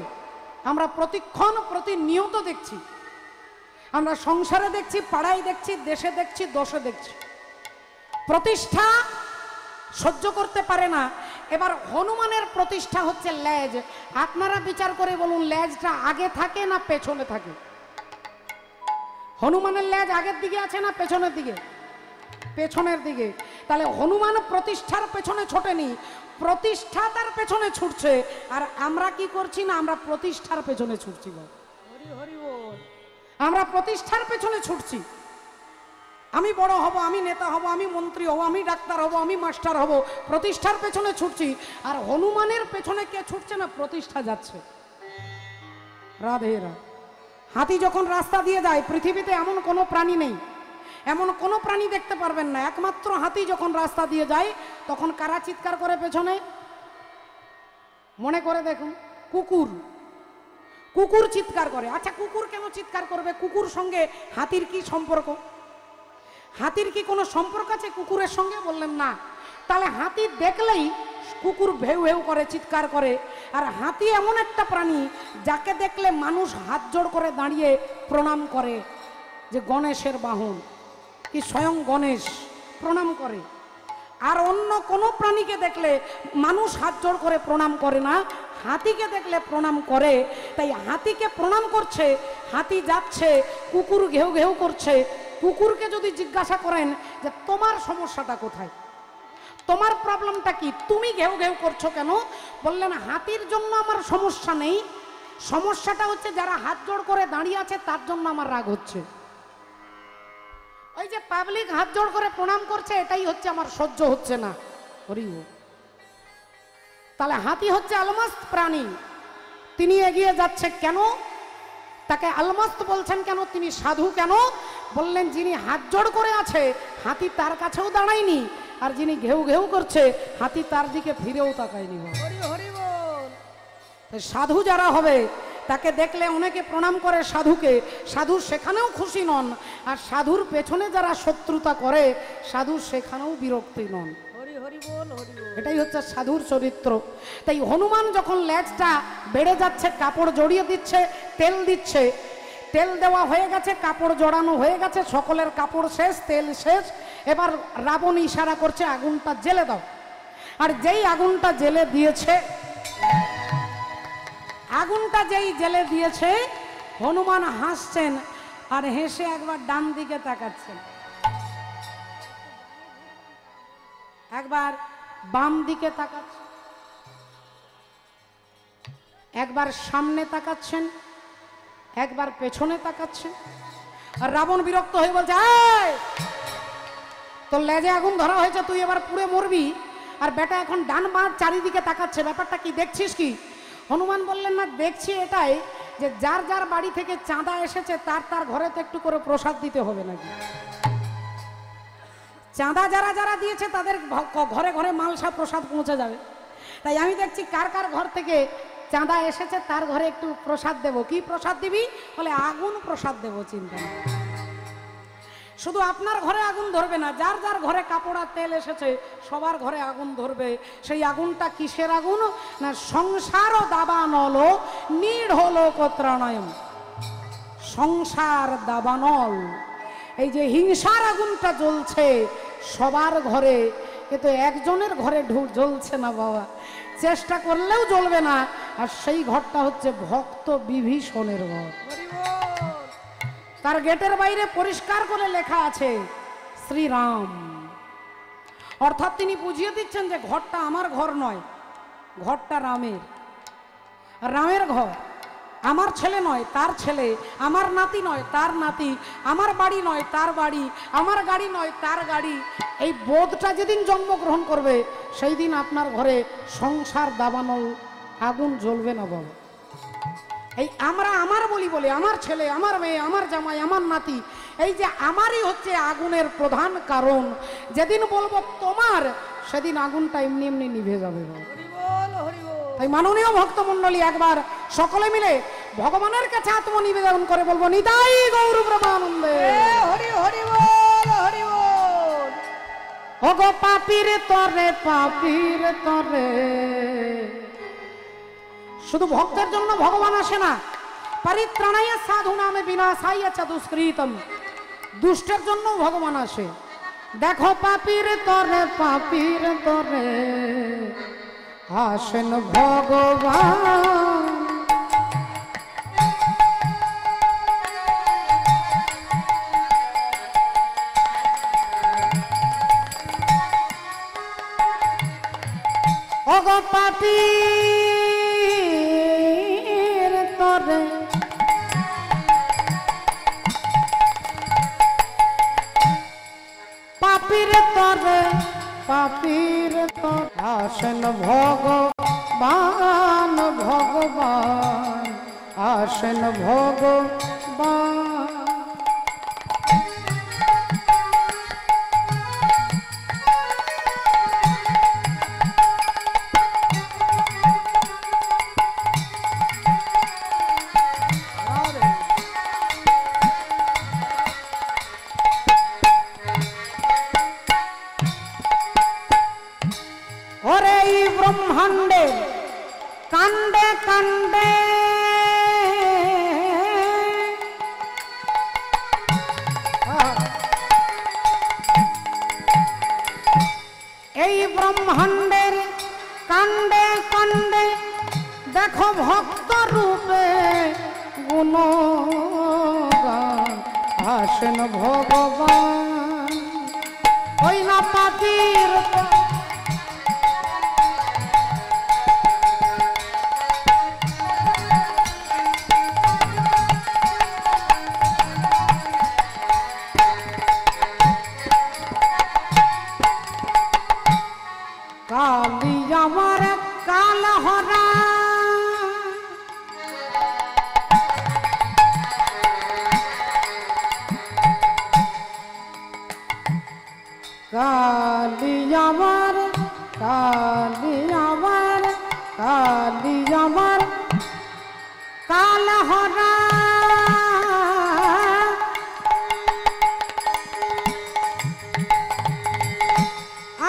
आमरा प्रतिक्षण प्रतिनियत देखछी आमरा संसारे देखछी पाड़ाय देखछी देशे देखछी दशे देखछी प्रतिष्ठा सह्य करते पारे ना एबार हनुमानेर प्रतिष्ठा होच्छे लैज आपनारा विचार करे बोलुन लैजटा आगे थाके ना पेछने थाके हनुमानेर लैज आगेर दिके आछे ना पेछनेर दिके পেছনের দিকে তাহলে হনুমান প্রতিষ্ঠার পেছনে ছোটেনি প্রতিষ্ঠা তার পেছনে ছুটছে আর আমরা কি করছি না আমরা প্রতিষ্ঠার পেছনে ছুটছি হরি হরি বল আমরা প্রতিষ্ঠার পেছনে ছুটছি আমি বড় হব আমি নেতা হব আমি মন্ত্রী হব আমি ডাক্তার হব আমি মাস্টার হব প্রতিষ্ঠার পেছনে ছুটছি আর হনুমানের পেছনে কে ছুটছে না প্রতিষ্ঠা যাচ্ছে রাধে রাধে হাতি যখন রাস্তা দিয়ে যায় পৃথিবীতে এমন কোনো প্রাণী নেই এমন কোন প্রাণী দেখতে পারবেন না একমাত্র হাতি যখন রাস্তা দিয়ে যায় তখন কারা চিৎকার করে পেছনে মনে করে দেখুন কুকুর কুকুর চিৎকার করে আচ্ছা কুকুর কেন চিৎকার করবে কুকুর সঙ্গে হাতির কি সম্পর্ক হাতির কি কোনো সম্পর্ক আছে কুকুরের সঙ্গে বললেন না তাহলে হাতি দেখলেই কুকুর ভেউ ভেউ করে চিৎকার করে আর হাতি এমন একটা প্রাণী যাকে দেখলে মানুষ হাত জোড় করে দাঁড়িয়ে প্রণাম করে যে গণেশের বাহন कि स्वयं गणेश प्रणाम करे और अन्य कोनो प्राणी के देखले मानुष हाथ जोड़ करे प्रणाम करे ना हाथी के देखले प्रणाम करे ताई हाथी के प्रणाम करछे हाथी जाच्छे कुकुर घेउ घेउ करछे कुकुर के यदि जिज्ञासा करें जे तोमार समस्याटा कोथाय तोमार प्रॉब्लमटा कि तुमी घेउ घेउ करछो केन बोललेन हाथीर जन्य आमार समस्या नेई समस्याटा होच्छे जारा हाथ जोड़ करे दाड़िये आछे तार जन्य आमार राग होच्छे ওই যে পাবলিক হাত জোড় করে প্রণাম করছে, এটাই হচ্ছে আমার সহ্য হচ্ছে না। হরিও তাহলে হাতি হচ্ছে আলমস্ত প্রাণী, তিনি এগিয়ে যাচ্ছে কেন? তাকে আলমস্ত বলছেন কেন? তিনি সাধু কেন? বললেন যিনি হাত জোড় করে আছে হাতি তার কাছেও দাঁড়ায়নি, আর যিনি ঘেউ ঘেউ করছে হাতি তার দিকে ফিরেও তাকায়নি। সাধু যারা হবে তাকে দেখলে অনেকে প্রণাম করে সাধুকে, সাধু সেখানেও খুশি নন, আর সাধুর পেছনে যারা শত্রুতা করে সাধু সেখানেও বিরক্তি নন। এটাই হচ্ছে সাধুর চরিত্র। তাই হনুমান যখন লেজটা বেড়ে যাচ্ছে, কাপড় জড়িয়ে দিচ্ছে, তেল দিচ্ছে, তেল দেওয়া হয়ে গেছে, কাপড় জড়ানো হয়ে গেছে, সকলের কাপড় শেষ, তেল শেষ, এবার রাবণ ইশারা করছে আগুনটা জেলে দাও। আর যেই আগুনটা জেলে দিয়েছে, আগুনটা যেই জেলে দিয়েছে, হনুমান হাসছেন, আর হেসে একবার ডান দিকে তাকাচ্ছেন, একবার বাম দিকে তাকাচ্ছেন, একবার সামনে তাকাচ্ছেন, একবার পেছনে তাকাচ্ছেন। আর রাবণ বিরক্ত হয়ে বলছে, আয় তোর লেজে আগুন ধরা হয়েছে, তুই এবার পুড়ে মরবি, আর বেটা এখন ডান বাঁ চারিদিকে তাকাচ্ছে, ব্যাপারটা কি দেখছিস কি? হনুমান বললেন, না দেখছি এটাই যে যার যার বাড়ি থেকে চাঁদা এসেছে তার তার ঘরে তো একটু করে প্রসাদ দিতে হবে নাকি? চাঁদা যারা যারা দিয়েছে তাদের ঘরে ঘরে মালসা প্রসাদ পৌঁছে যাবে। তাই আমি দেখছি কার কার ঘর থেকে চাঁদা এসেছে তার ঘরে একটু প্রসাদ দেব। কি প্রসাদ দিবি? বলে আগুন প্রসাদ দেব। চিন্তা, শুধু আপনার ঘরে আগুন ধরবে না, যার যার ঘরে কাপড় আর তেল এসেছে সবার ঘরে আগুন ধরবে। সেই আগুনটা কিসের আগুন? না সংসার দাবানল নিড়হলোকত্রাণায়ম, সংসার দাবানল। এই যে হিংসার আগুনটা জ্বলছে সবার ঘরে, কিন্তু একজনের ঘরে জ্বলছে না বাবা, চেষ্টা করলেও জ্বলবে না। আর সেই ঘরটা হচ্ছে ভক্ত বিভীষণের ঘর। তার গেটের বাইরে পরিষ্কার করে লেখা আছে শ্রীরাম, অর্থাৎ তিনি বুঝিয়ে দিচ্ছেন যে ঘরটা আমার ঘর নয়, ঘরটা রামের, রামের ঘর। আমার ছেলে নয় তার ছেলে, আমার নাতি নয় তার নাতি, আমার বাড়ি নয় তার বাড়ি, আমার গাড়ি নয় তার গাড়ি। এই বোধটা যেদিন জন্মগ্রহণ করবে সেই দিন আপনার ঘরে সংসার দাবানল আগুন জ্বলবে না বাবা। এই আমরা আমার বলি বলে, আমার ছেলে, আমার মেয়ে, আমার জামাই, আমার নাতি, এই যে আমারই হচ্ছে আগুনের প্রধান কারণ। যেদিন বলবো তোমার, সেদিন আগুনটা এমনি এমনি নিভে যাবে। তাই মাননীয় ভক্তমণ্ডলী, একবার সকলে মিলে ভগবানের কাছে আত্মনিবেদন করে বলবো নিতাই গৌর ব্রহ্মানন্দে হরি হরি বল হরি বল। ওগো পাপির তরে পাপির তরে, শুধু ভক্তের জন্য ভগবান আসে না, পরিত্রাণায় সাধু নামে বিনাশায় চ দুষ্কৃতম, দুষ্টের জন্য ভগবান আসে। দেখো পাপির তরে পাপির তরে আসেন ভগবান, ওগো পাপি পাপির তরে পাপির তরে আসেন ভগবান, ভগবান আসেন ভগবান। कालियावर कालियावर कालियावर कालहरा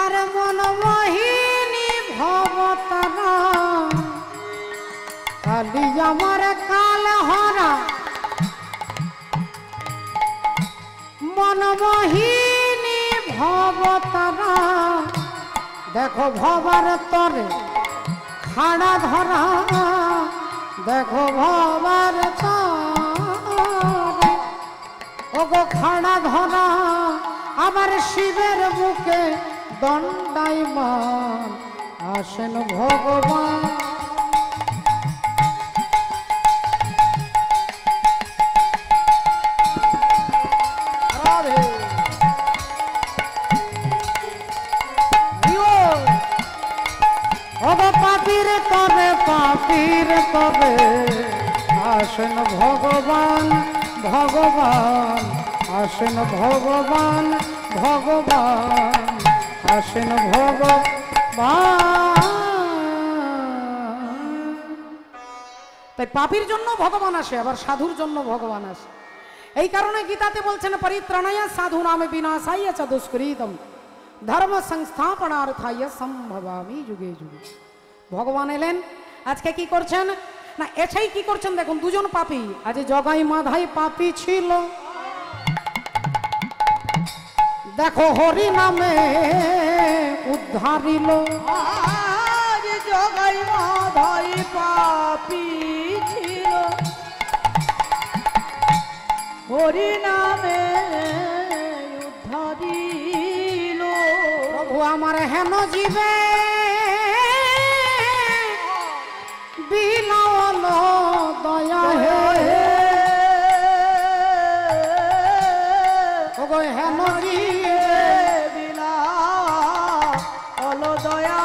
अरे मन मोहिनी भवतरा कालियावर कालहरा मन मोहिनी भवतरा देखो भवर तोरे खाड़ा धरा देखो भवर तोरे ओगो खाड़ा धरा आमार शिवेर मुखे दंडायमान आसेन भगवान पापीर तबे आसन भगवान भगवान आसन भगवान भगवान आसन भगवान ताई पापीर जन्य भगवान आसे आबार साधुर जन्य भगवान आसे एई कारणे गीताते बोलछेन परित्राणाय साधूनां विनाशाय च दुष्कृतम् धर्म संस्थापनार्थाय सम्भवामि जुगे जुगे भगवान एलेन आज के की करछेन ना एछाई की करछेन देखुन दुजोन पापी आज जगाई माधाई पापी छिलो देखो हरि नामे उद्धारिलो आज जगाई माधाई पापी छिलो हरि नामे उद्धारिलो प्रभु आमार हेन जीवे बिनावलो दया है कोई है मोरी बिनावलो दया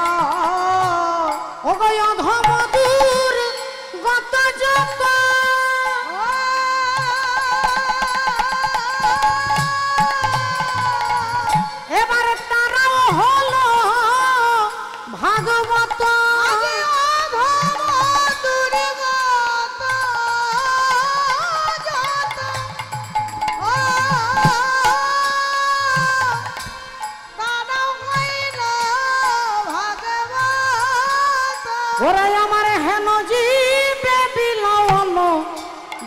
हो कोई अधम दूर गत जग एबार तारा होलो भागवत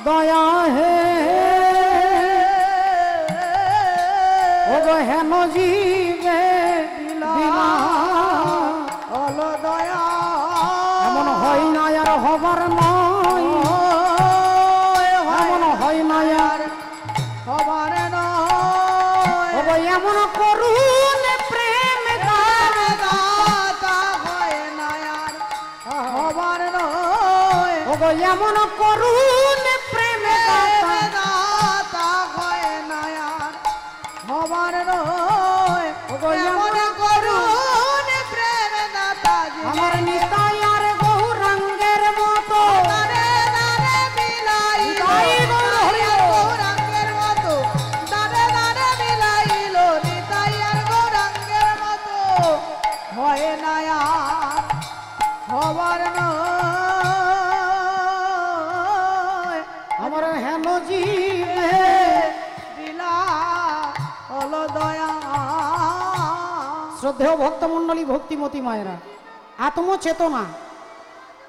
दया है हेनो जीवे बिनावलो दया एमन हय ना यार होबार नय एमन हय ना यार होबार नय ओगो एमन करुण प्रेम दाता हय ना यार होबार नय ओगो एमन करुण श्रद्धेय भक्तमंडली भक्तिमती मायरा आत्मचेतना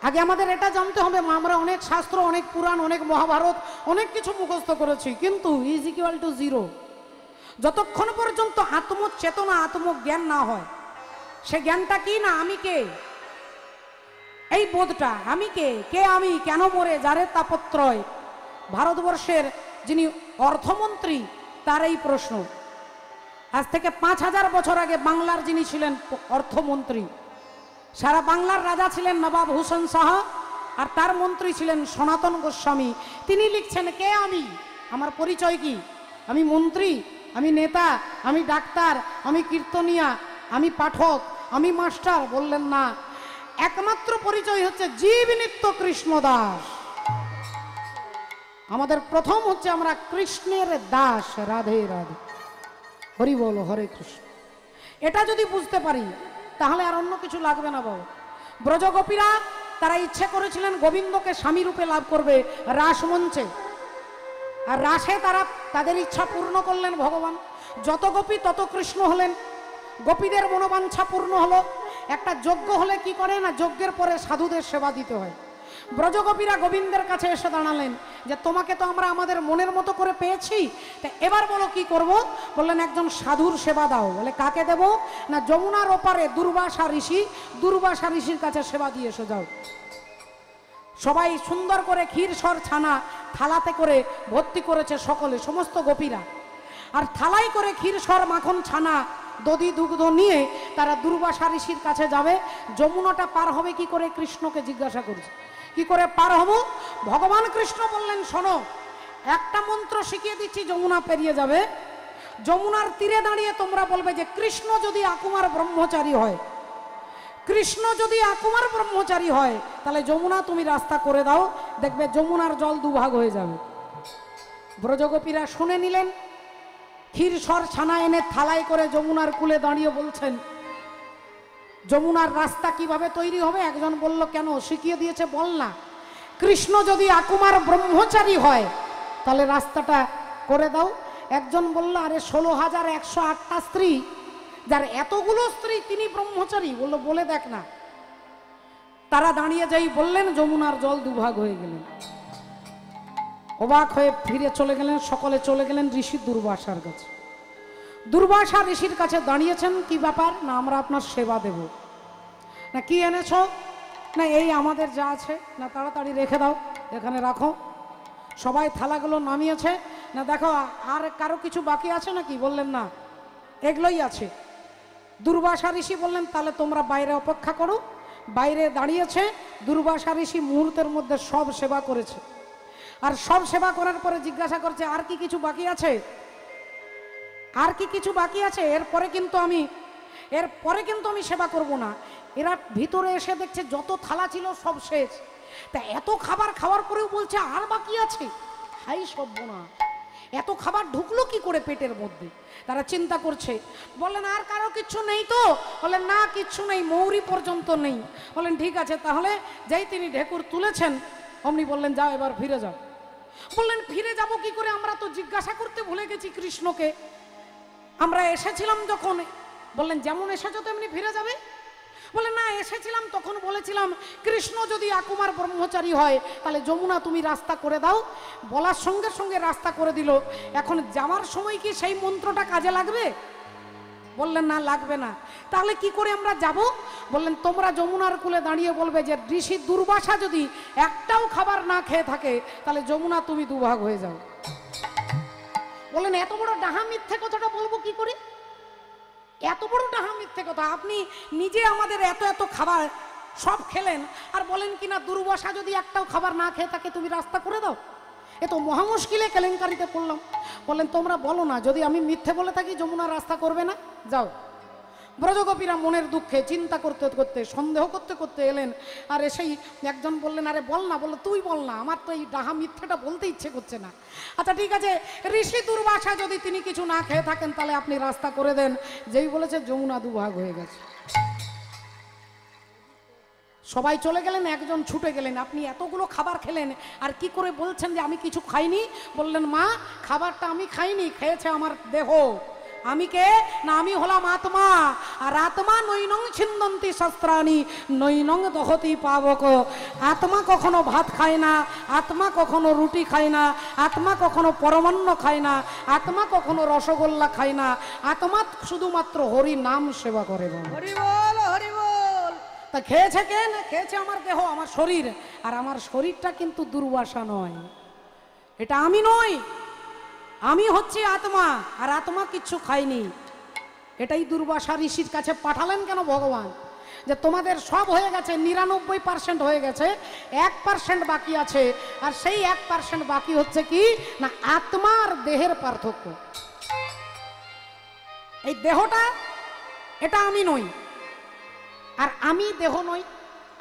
आगे हमें एट जानते हैं अनेक शास्त्र अनेक पुराण अनेक महाभारत अनेक किछु मुखस्थ करेछि किन्तु इज इक्वल टू जीरो जतक्षण पर्यन्त आत्मचेतना आत्मज्ञान ना हय से ज्ञानटा कि ना आमी के एई बोधटा आमी के आमी केन मरे जारे तापत्रय भारतवर्षेर जिनि अर्थमंत्री तार एई प्रश्न आज थेके 5000 बछर आगे बांगलार जिनि छिलेन अर्थमंत्री सारा बांगलार राजा छिलेन नवाब हुसैन शाह और तार मंत्री छिलेन सनातन गोस्वामी तिनि लिखछेन के आमी आमार परिचय कि आमी मंत्री आमी नेता आमी डाक्तार आमी कीर्तनिया आमी पाठक आमी मास्टर बोलेन ना एकमात्र परिचय हच्छे जीव नित्य कृष्ण दास आमादेर प्रथम हच्छे आमरा कृष्णेर दास राधे राधे हरि बोलो हरे कृष्ण एटा जोदी बुझते पारी ताहले आर अन्य किछु लागबे ना बाबू। ब्रजगोपीरा तारा इच्छा करेछिलेन गोविंदके स्वामी रूपे लाभ करबे रासमंचे आर रासे तारा तादेर इच्छा पूर्ण करलेन भगवान। जत गोपी तत कृष्ण हलेन, गोपीदेर मनोबांछा पूर्ण हलो। एकटा यज्ञ हले कि करे ना यज्ञेर परे साधुदेर सेवा दिते हय। ब्रजगोपीरा गोविंदेर काछे एसे दाड़ालेन जे तोमाके तो आमरा आमादेर मनेर मतो करे पेयेछि, ता एबार बोलो कि करबो। बोललेन एकजन साधुर सेवा दाओ। बोले काके देबो? ना यमुनार ओपारे दुर्वासा ऋषि, दुर्वासा ऋषिर काछे सेवा दिये एसो जाओ। सबाई सुंदर करे क्षीर सर छाना थालाते करे भर्ती करेछे सकले, समस्त गोपीरा। आर थालाई करे क्षीर सर माखन छाना दधि दुग्ध निये तारा दुर्वासा ऋषिर काछे जाबे। यमुनाटा पार होबे कि करे कृष्णके जिज्ञासा करछे कि करे पार हब। भगवान कृष्ण बोलें शोनो एक मंत्र शिखिए दीची, यमुना पेरिए जाबे। यमुनार तीरे दाड़िए तोमरा बोलबे जे कृष्ण जदि आकुमार ब्रह्मचारी हय, कृष्ण जदि आकुमार ब्रह्मचारी हय ताहले यमुना तुमी रास्ता करे दाओ, देखबे यमुनार जल दुभाग हये जाबे। ब्रजगोपीरा शुने निलेन, क्षीर सर छाना एने थालाय करे यमुनार कूले दाड़िए बोलछेन यमुनार रास्ता किभाबे तैरी होबे। एकजन बोललो केन शिखिए दिएछे बोल ना, कृष्ण जदि आकुमार ब्रह्मचारी हय ताहले रास्ताटा करे दाओ। एकजन बोललो आरे 16,108टा स्त्री, जार एतगुलो स्त्री तिनि ब्रह्मचारी। बोललो बोले देख ना। तारा दाड़िए जाई बोललेन यमुनार जल दुभाग हये गेलेन। अबाक हये फिरे चले गेलेन, सकले चले गेलेन ऋषि दुर्वासार काछे। दुर्वासा ऋषिर काछे दाड़िएछेन, कि ब्यापार? ना आमरा आपनार सेवा देब। ना कि এনেছো? ना এই আমাদের যা আছে। না তাড়াতাড়ি রেখে দাও, এখানে রাখো। সবাই থালাগুলো নামিয়েছে। না দেখো আর কারো কিছু বাকি আছে নাকি? বললেন না, এগুলোই আছে। দুর্বাসা ঋষি বললেন তাহলে তোমরা বাইরে অপেক্ষা করো। বাইরে দাঁড়িয়েছে দুর্বাসা ঋষি, মুহূর্তের মধ্যে সব সেবা করেছে। আর সব সেবা করার পরে জিজ্ঞাসা করছে আর কি কিছু বাকি আছে, আর কি কিছু বাকি আছে? এরপরে কিন্তু আমি সেবা করব না। এরা ভিতরে এসে দেখছে যত থালা ছিল সব শেষ। তা এত খাবার খাওয়ার পরেও বলছে আর বাকি আছে। হাই সর্বনাশ, এত খাবার ঢুকলো কি করে পেটের মধ্যে? তারা চিন্তা করছে। বলেন আর কারো কিছু নেই তো? বলেন না, কিচ্ছু নেই, মৌরি পর্যন্ত নেই। বলেন ঠিক আছে, তাহলে যেই তিনি ঢেকুর তুলেছেন অমনি বললেন যাও এবার ফিরে যাও। বললেন ফিরে যাব কি করে? আমরা তো জিজ্ঞাসা করতে ভুলে গেছি কৃষ্ণকে, আমরা এসেছিলাম যখন। বললেন যেমন এসেছো তেমনি ফিরে যাবে? বললেন না, এসেছিলাম তখন বলেছিলাম কৃষ্ণ যদি আকুমার ব্রহ্মচারী হয় তাহলে যমুনা তুমি রাস্তা করে দাও। বলার সঙ্গে সঙ্গে রাস্তা করে দিল। এখন যাওয়ার সময় কি সেই মন্ত্রটা কাজে লাগবে? বললেন না, লাগবে না। তাহলে কি করে আমরা যাব? বললেন তোমরা যমুনার কূলে দাঁড়িয়ে বলবে যে ঋষি দুর্বাসা যদি একটাও খাবার না খেয়ে থাকে তাহলে যমুনা তুমি দুভাগ হয়ে যাও। বললেন এত বড় ডাহা মিথ্যে কথাটা বলবো কি করে? এত বড় ডাহা মিথ্যে কথা! আপনি নিজে আমাদের এত এত খাবার সব খেলেন আর বলেন কিনা দুর্বাসা যদি একটাও খাবার না খেয়ে থাকে তুমি রাস্তা করে দাও। এ তো মহা মুশকিলে কেলেঙ্কারিতে পড়লাম। বললেন তোমরা বলো না, যদি আমি মিথ্যে বলে থাকি যমুনা রাস্তা করবে না, যাও। ব্রজগোপীরা মনের দুঃখে চিন্তা করতে করতে সন্দেহ করতে করতে এলেন। আর এসেই একজন বললেন আরে বল না। বললো তুই বল না, আমার তো এই ডাহা মিথ্যেটা বলতে ইচ্ছে করছে না। আচ্ছা ঠিক আছে, ঋষি দুর্বাসা যদি তিনি কিছু না খেয়ে থাকেন তাহলে আপনি রাস্তা করে দেন। যেই বলেছে যমুনা দুভাগ হয়ে গেছে। সবাই চলে গেলেন, একজন ছুটে গেলেন। আপনি এতগুলো খাবার খেলেন আর কি করে বলছেন যে আমি কিছু খাইনি? বললেন মা, খাবারটা আমি খাইনি, খেয়েছে আমার দেহ। আমি কে? না আমি হলাম আত্মা। আর আত্মা নৈনং ছিন্দন্তি শাস্ত্রানি নৈনং দহতি পাবক। আত্মা কখনো ভাত খায় না, আত্মা কখনো রুটি খায় না, আত্মা কখনো পরমান্ন খায় না, আত্মা কখনো রসগোল্লা খায় না। আত্মা শুধুমাত্র হরি নাম সেবা করে। হরি বল, হরি বল। তা খেয়েছে কে? না খেয়েছে আমার দেহ, আমার শরীর। আর আমার শরীরটা কিন্তু দুর্বাসা নয়, এটা আমি নই, আমি হচ্ছে আত্মা। আর আত্মা কিচ্ছু খাইনি। এটাই দুর্বাসা ঋষির কাছে পাঠালেন কেন ভগবান? যে তোমাদের সব হয়ে গেছে, 99% হয়ে গেছে, 1% বাকি আছে। আর সেই 1% বাকি হচ্ছে কি? না আত্মা আর দেহের পার্থক্য। এই দেহটা এটা আমি নই, আর আমি দেহ নই।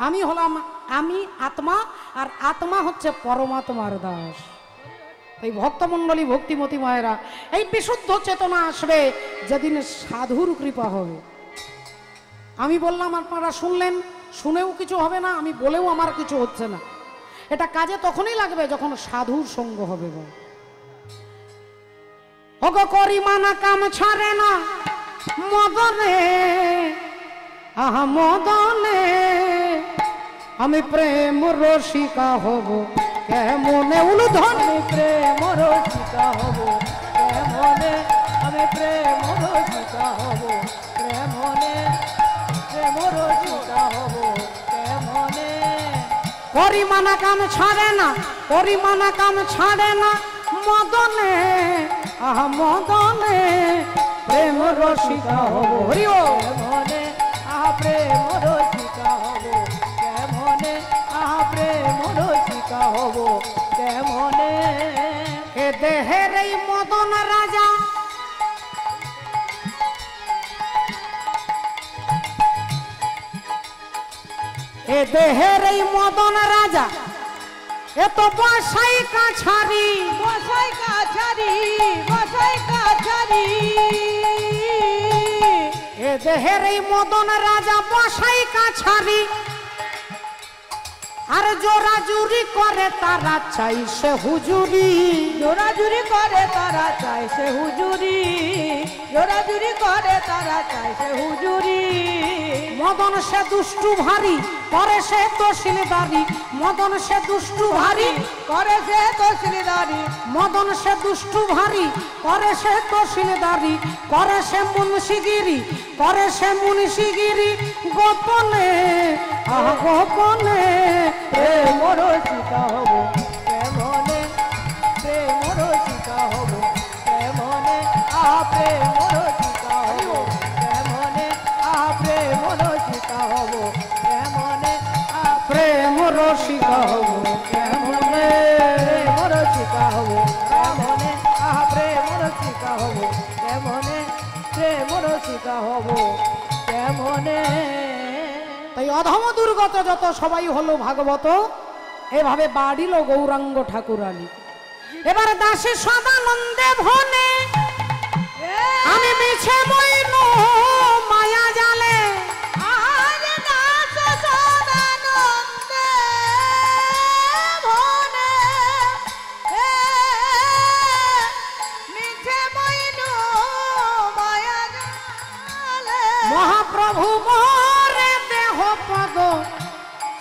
আমি হলাম আমি আত্মা, আর আত্মা হচ্ছে পরমাত্মার দাস। भक्तमंडली भक्तिमती मायरा विशुद्ध चेतना आसबे जेदिन साधुर कृपा होबे। आमी बोललाम आपनारा सुनलेन, शुनेओ किछु होबे ना, आमी बोलेओ आमार किछु होच्छे ना। एटा काजे तखोनी लागबे जखन साधुर संग होबे। ओगो करी माना काम छाड़े ना मदने, आहा मदने आमी प्रेम रसिका हब কেমনে উলুধনে প্রেম রসিকা হব, কেমনে আমি প্রেম রসিকা হব, কেমনে প্রেম রসিকা হব, কেমনে পরিমানা কাম ছাড়ে না, পরিমানা কাম ছাড়ে না মদনে, আহা মদনে প্রেম রসিকা হব। হরি ও মনে আহা প্রেম রসিকা হব, কেমনে আহা প্রেম রসিকা হব, কেমনে এ দেহের এই মদন রাজা এ দেহের এই মদন রাজা এত বসাই কাছারি বসাই কাছারি বসাই কাছারি এ দেহের এই মদন রাজা বসাই কাছারি আর জোরাজুরি করে তারা চাই সে হুজুরি, জোরাজুরি করে তারা চাই সে হুজুরি, জোরাজুরি করে তারা চাই সে হুজুরি মদন সে দুষ্টু ভারী করে সে দোষিলদারি, মদন সে দুষ্টু ভারী করে সে দোষিলদারি, মদন সে দুষ্টু ভারী করে সে দোষিলদারি করে সে মুন্সিগিরি করে সে মুন্সিগিরি গোপনে, আহ গোপনে প্রেম রসিকা হব, কেমনে প্রেম রসিকা হব, কেমনে আহ প্রেম রসিকা হব, কেমনে আহ প্রেম রসিকা হব, কেমনে আহ প্রেম রসিকা হব, কেমনে প্রেম রসিকা হব, কেমনে আহ প্রেম রসিকা হব, কেমনে প্রেম রসিকা হব, কেমনে। তাই অধম দুর্গত যত সবাই হলো ভাগবত, এভাবে বাড়িল গৌরাঙ্গ ঠাকুরানী। এবার দাসে সদানন্দে ভনে আমি মিছে বইন মায়া জালে, মহাপ্রভু পদ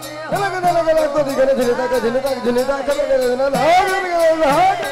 अलग अलग अलग अलग तो दिखने झिलेटा का झिलेटा झिलेटा का लगेगा ना लाओ लगेगा लाओ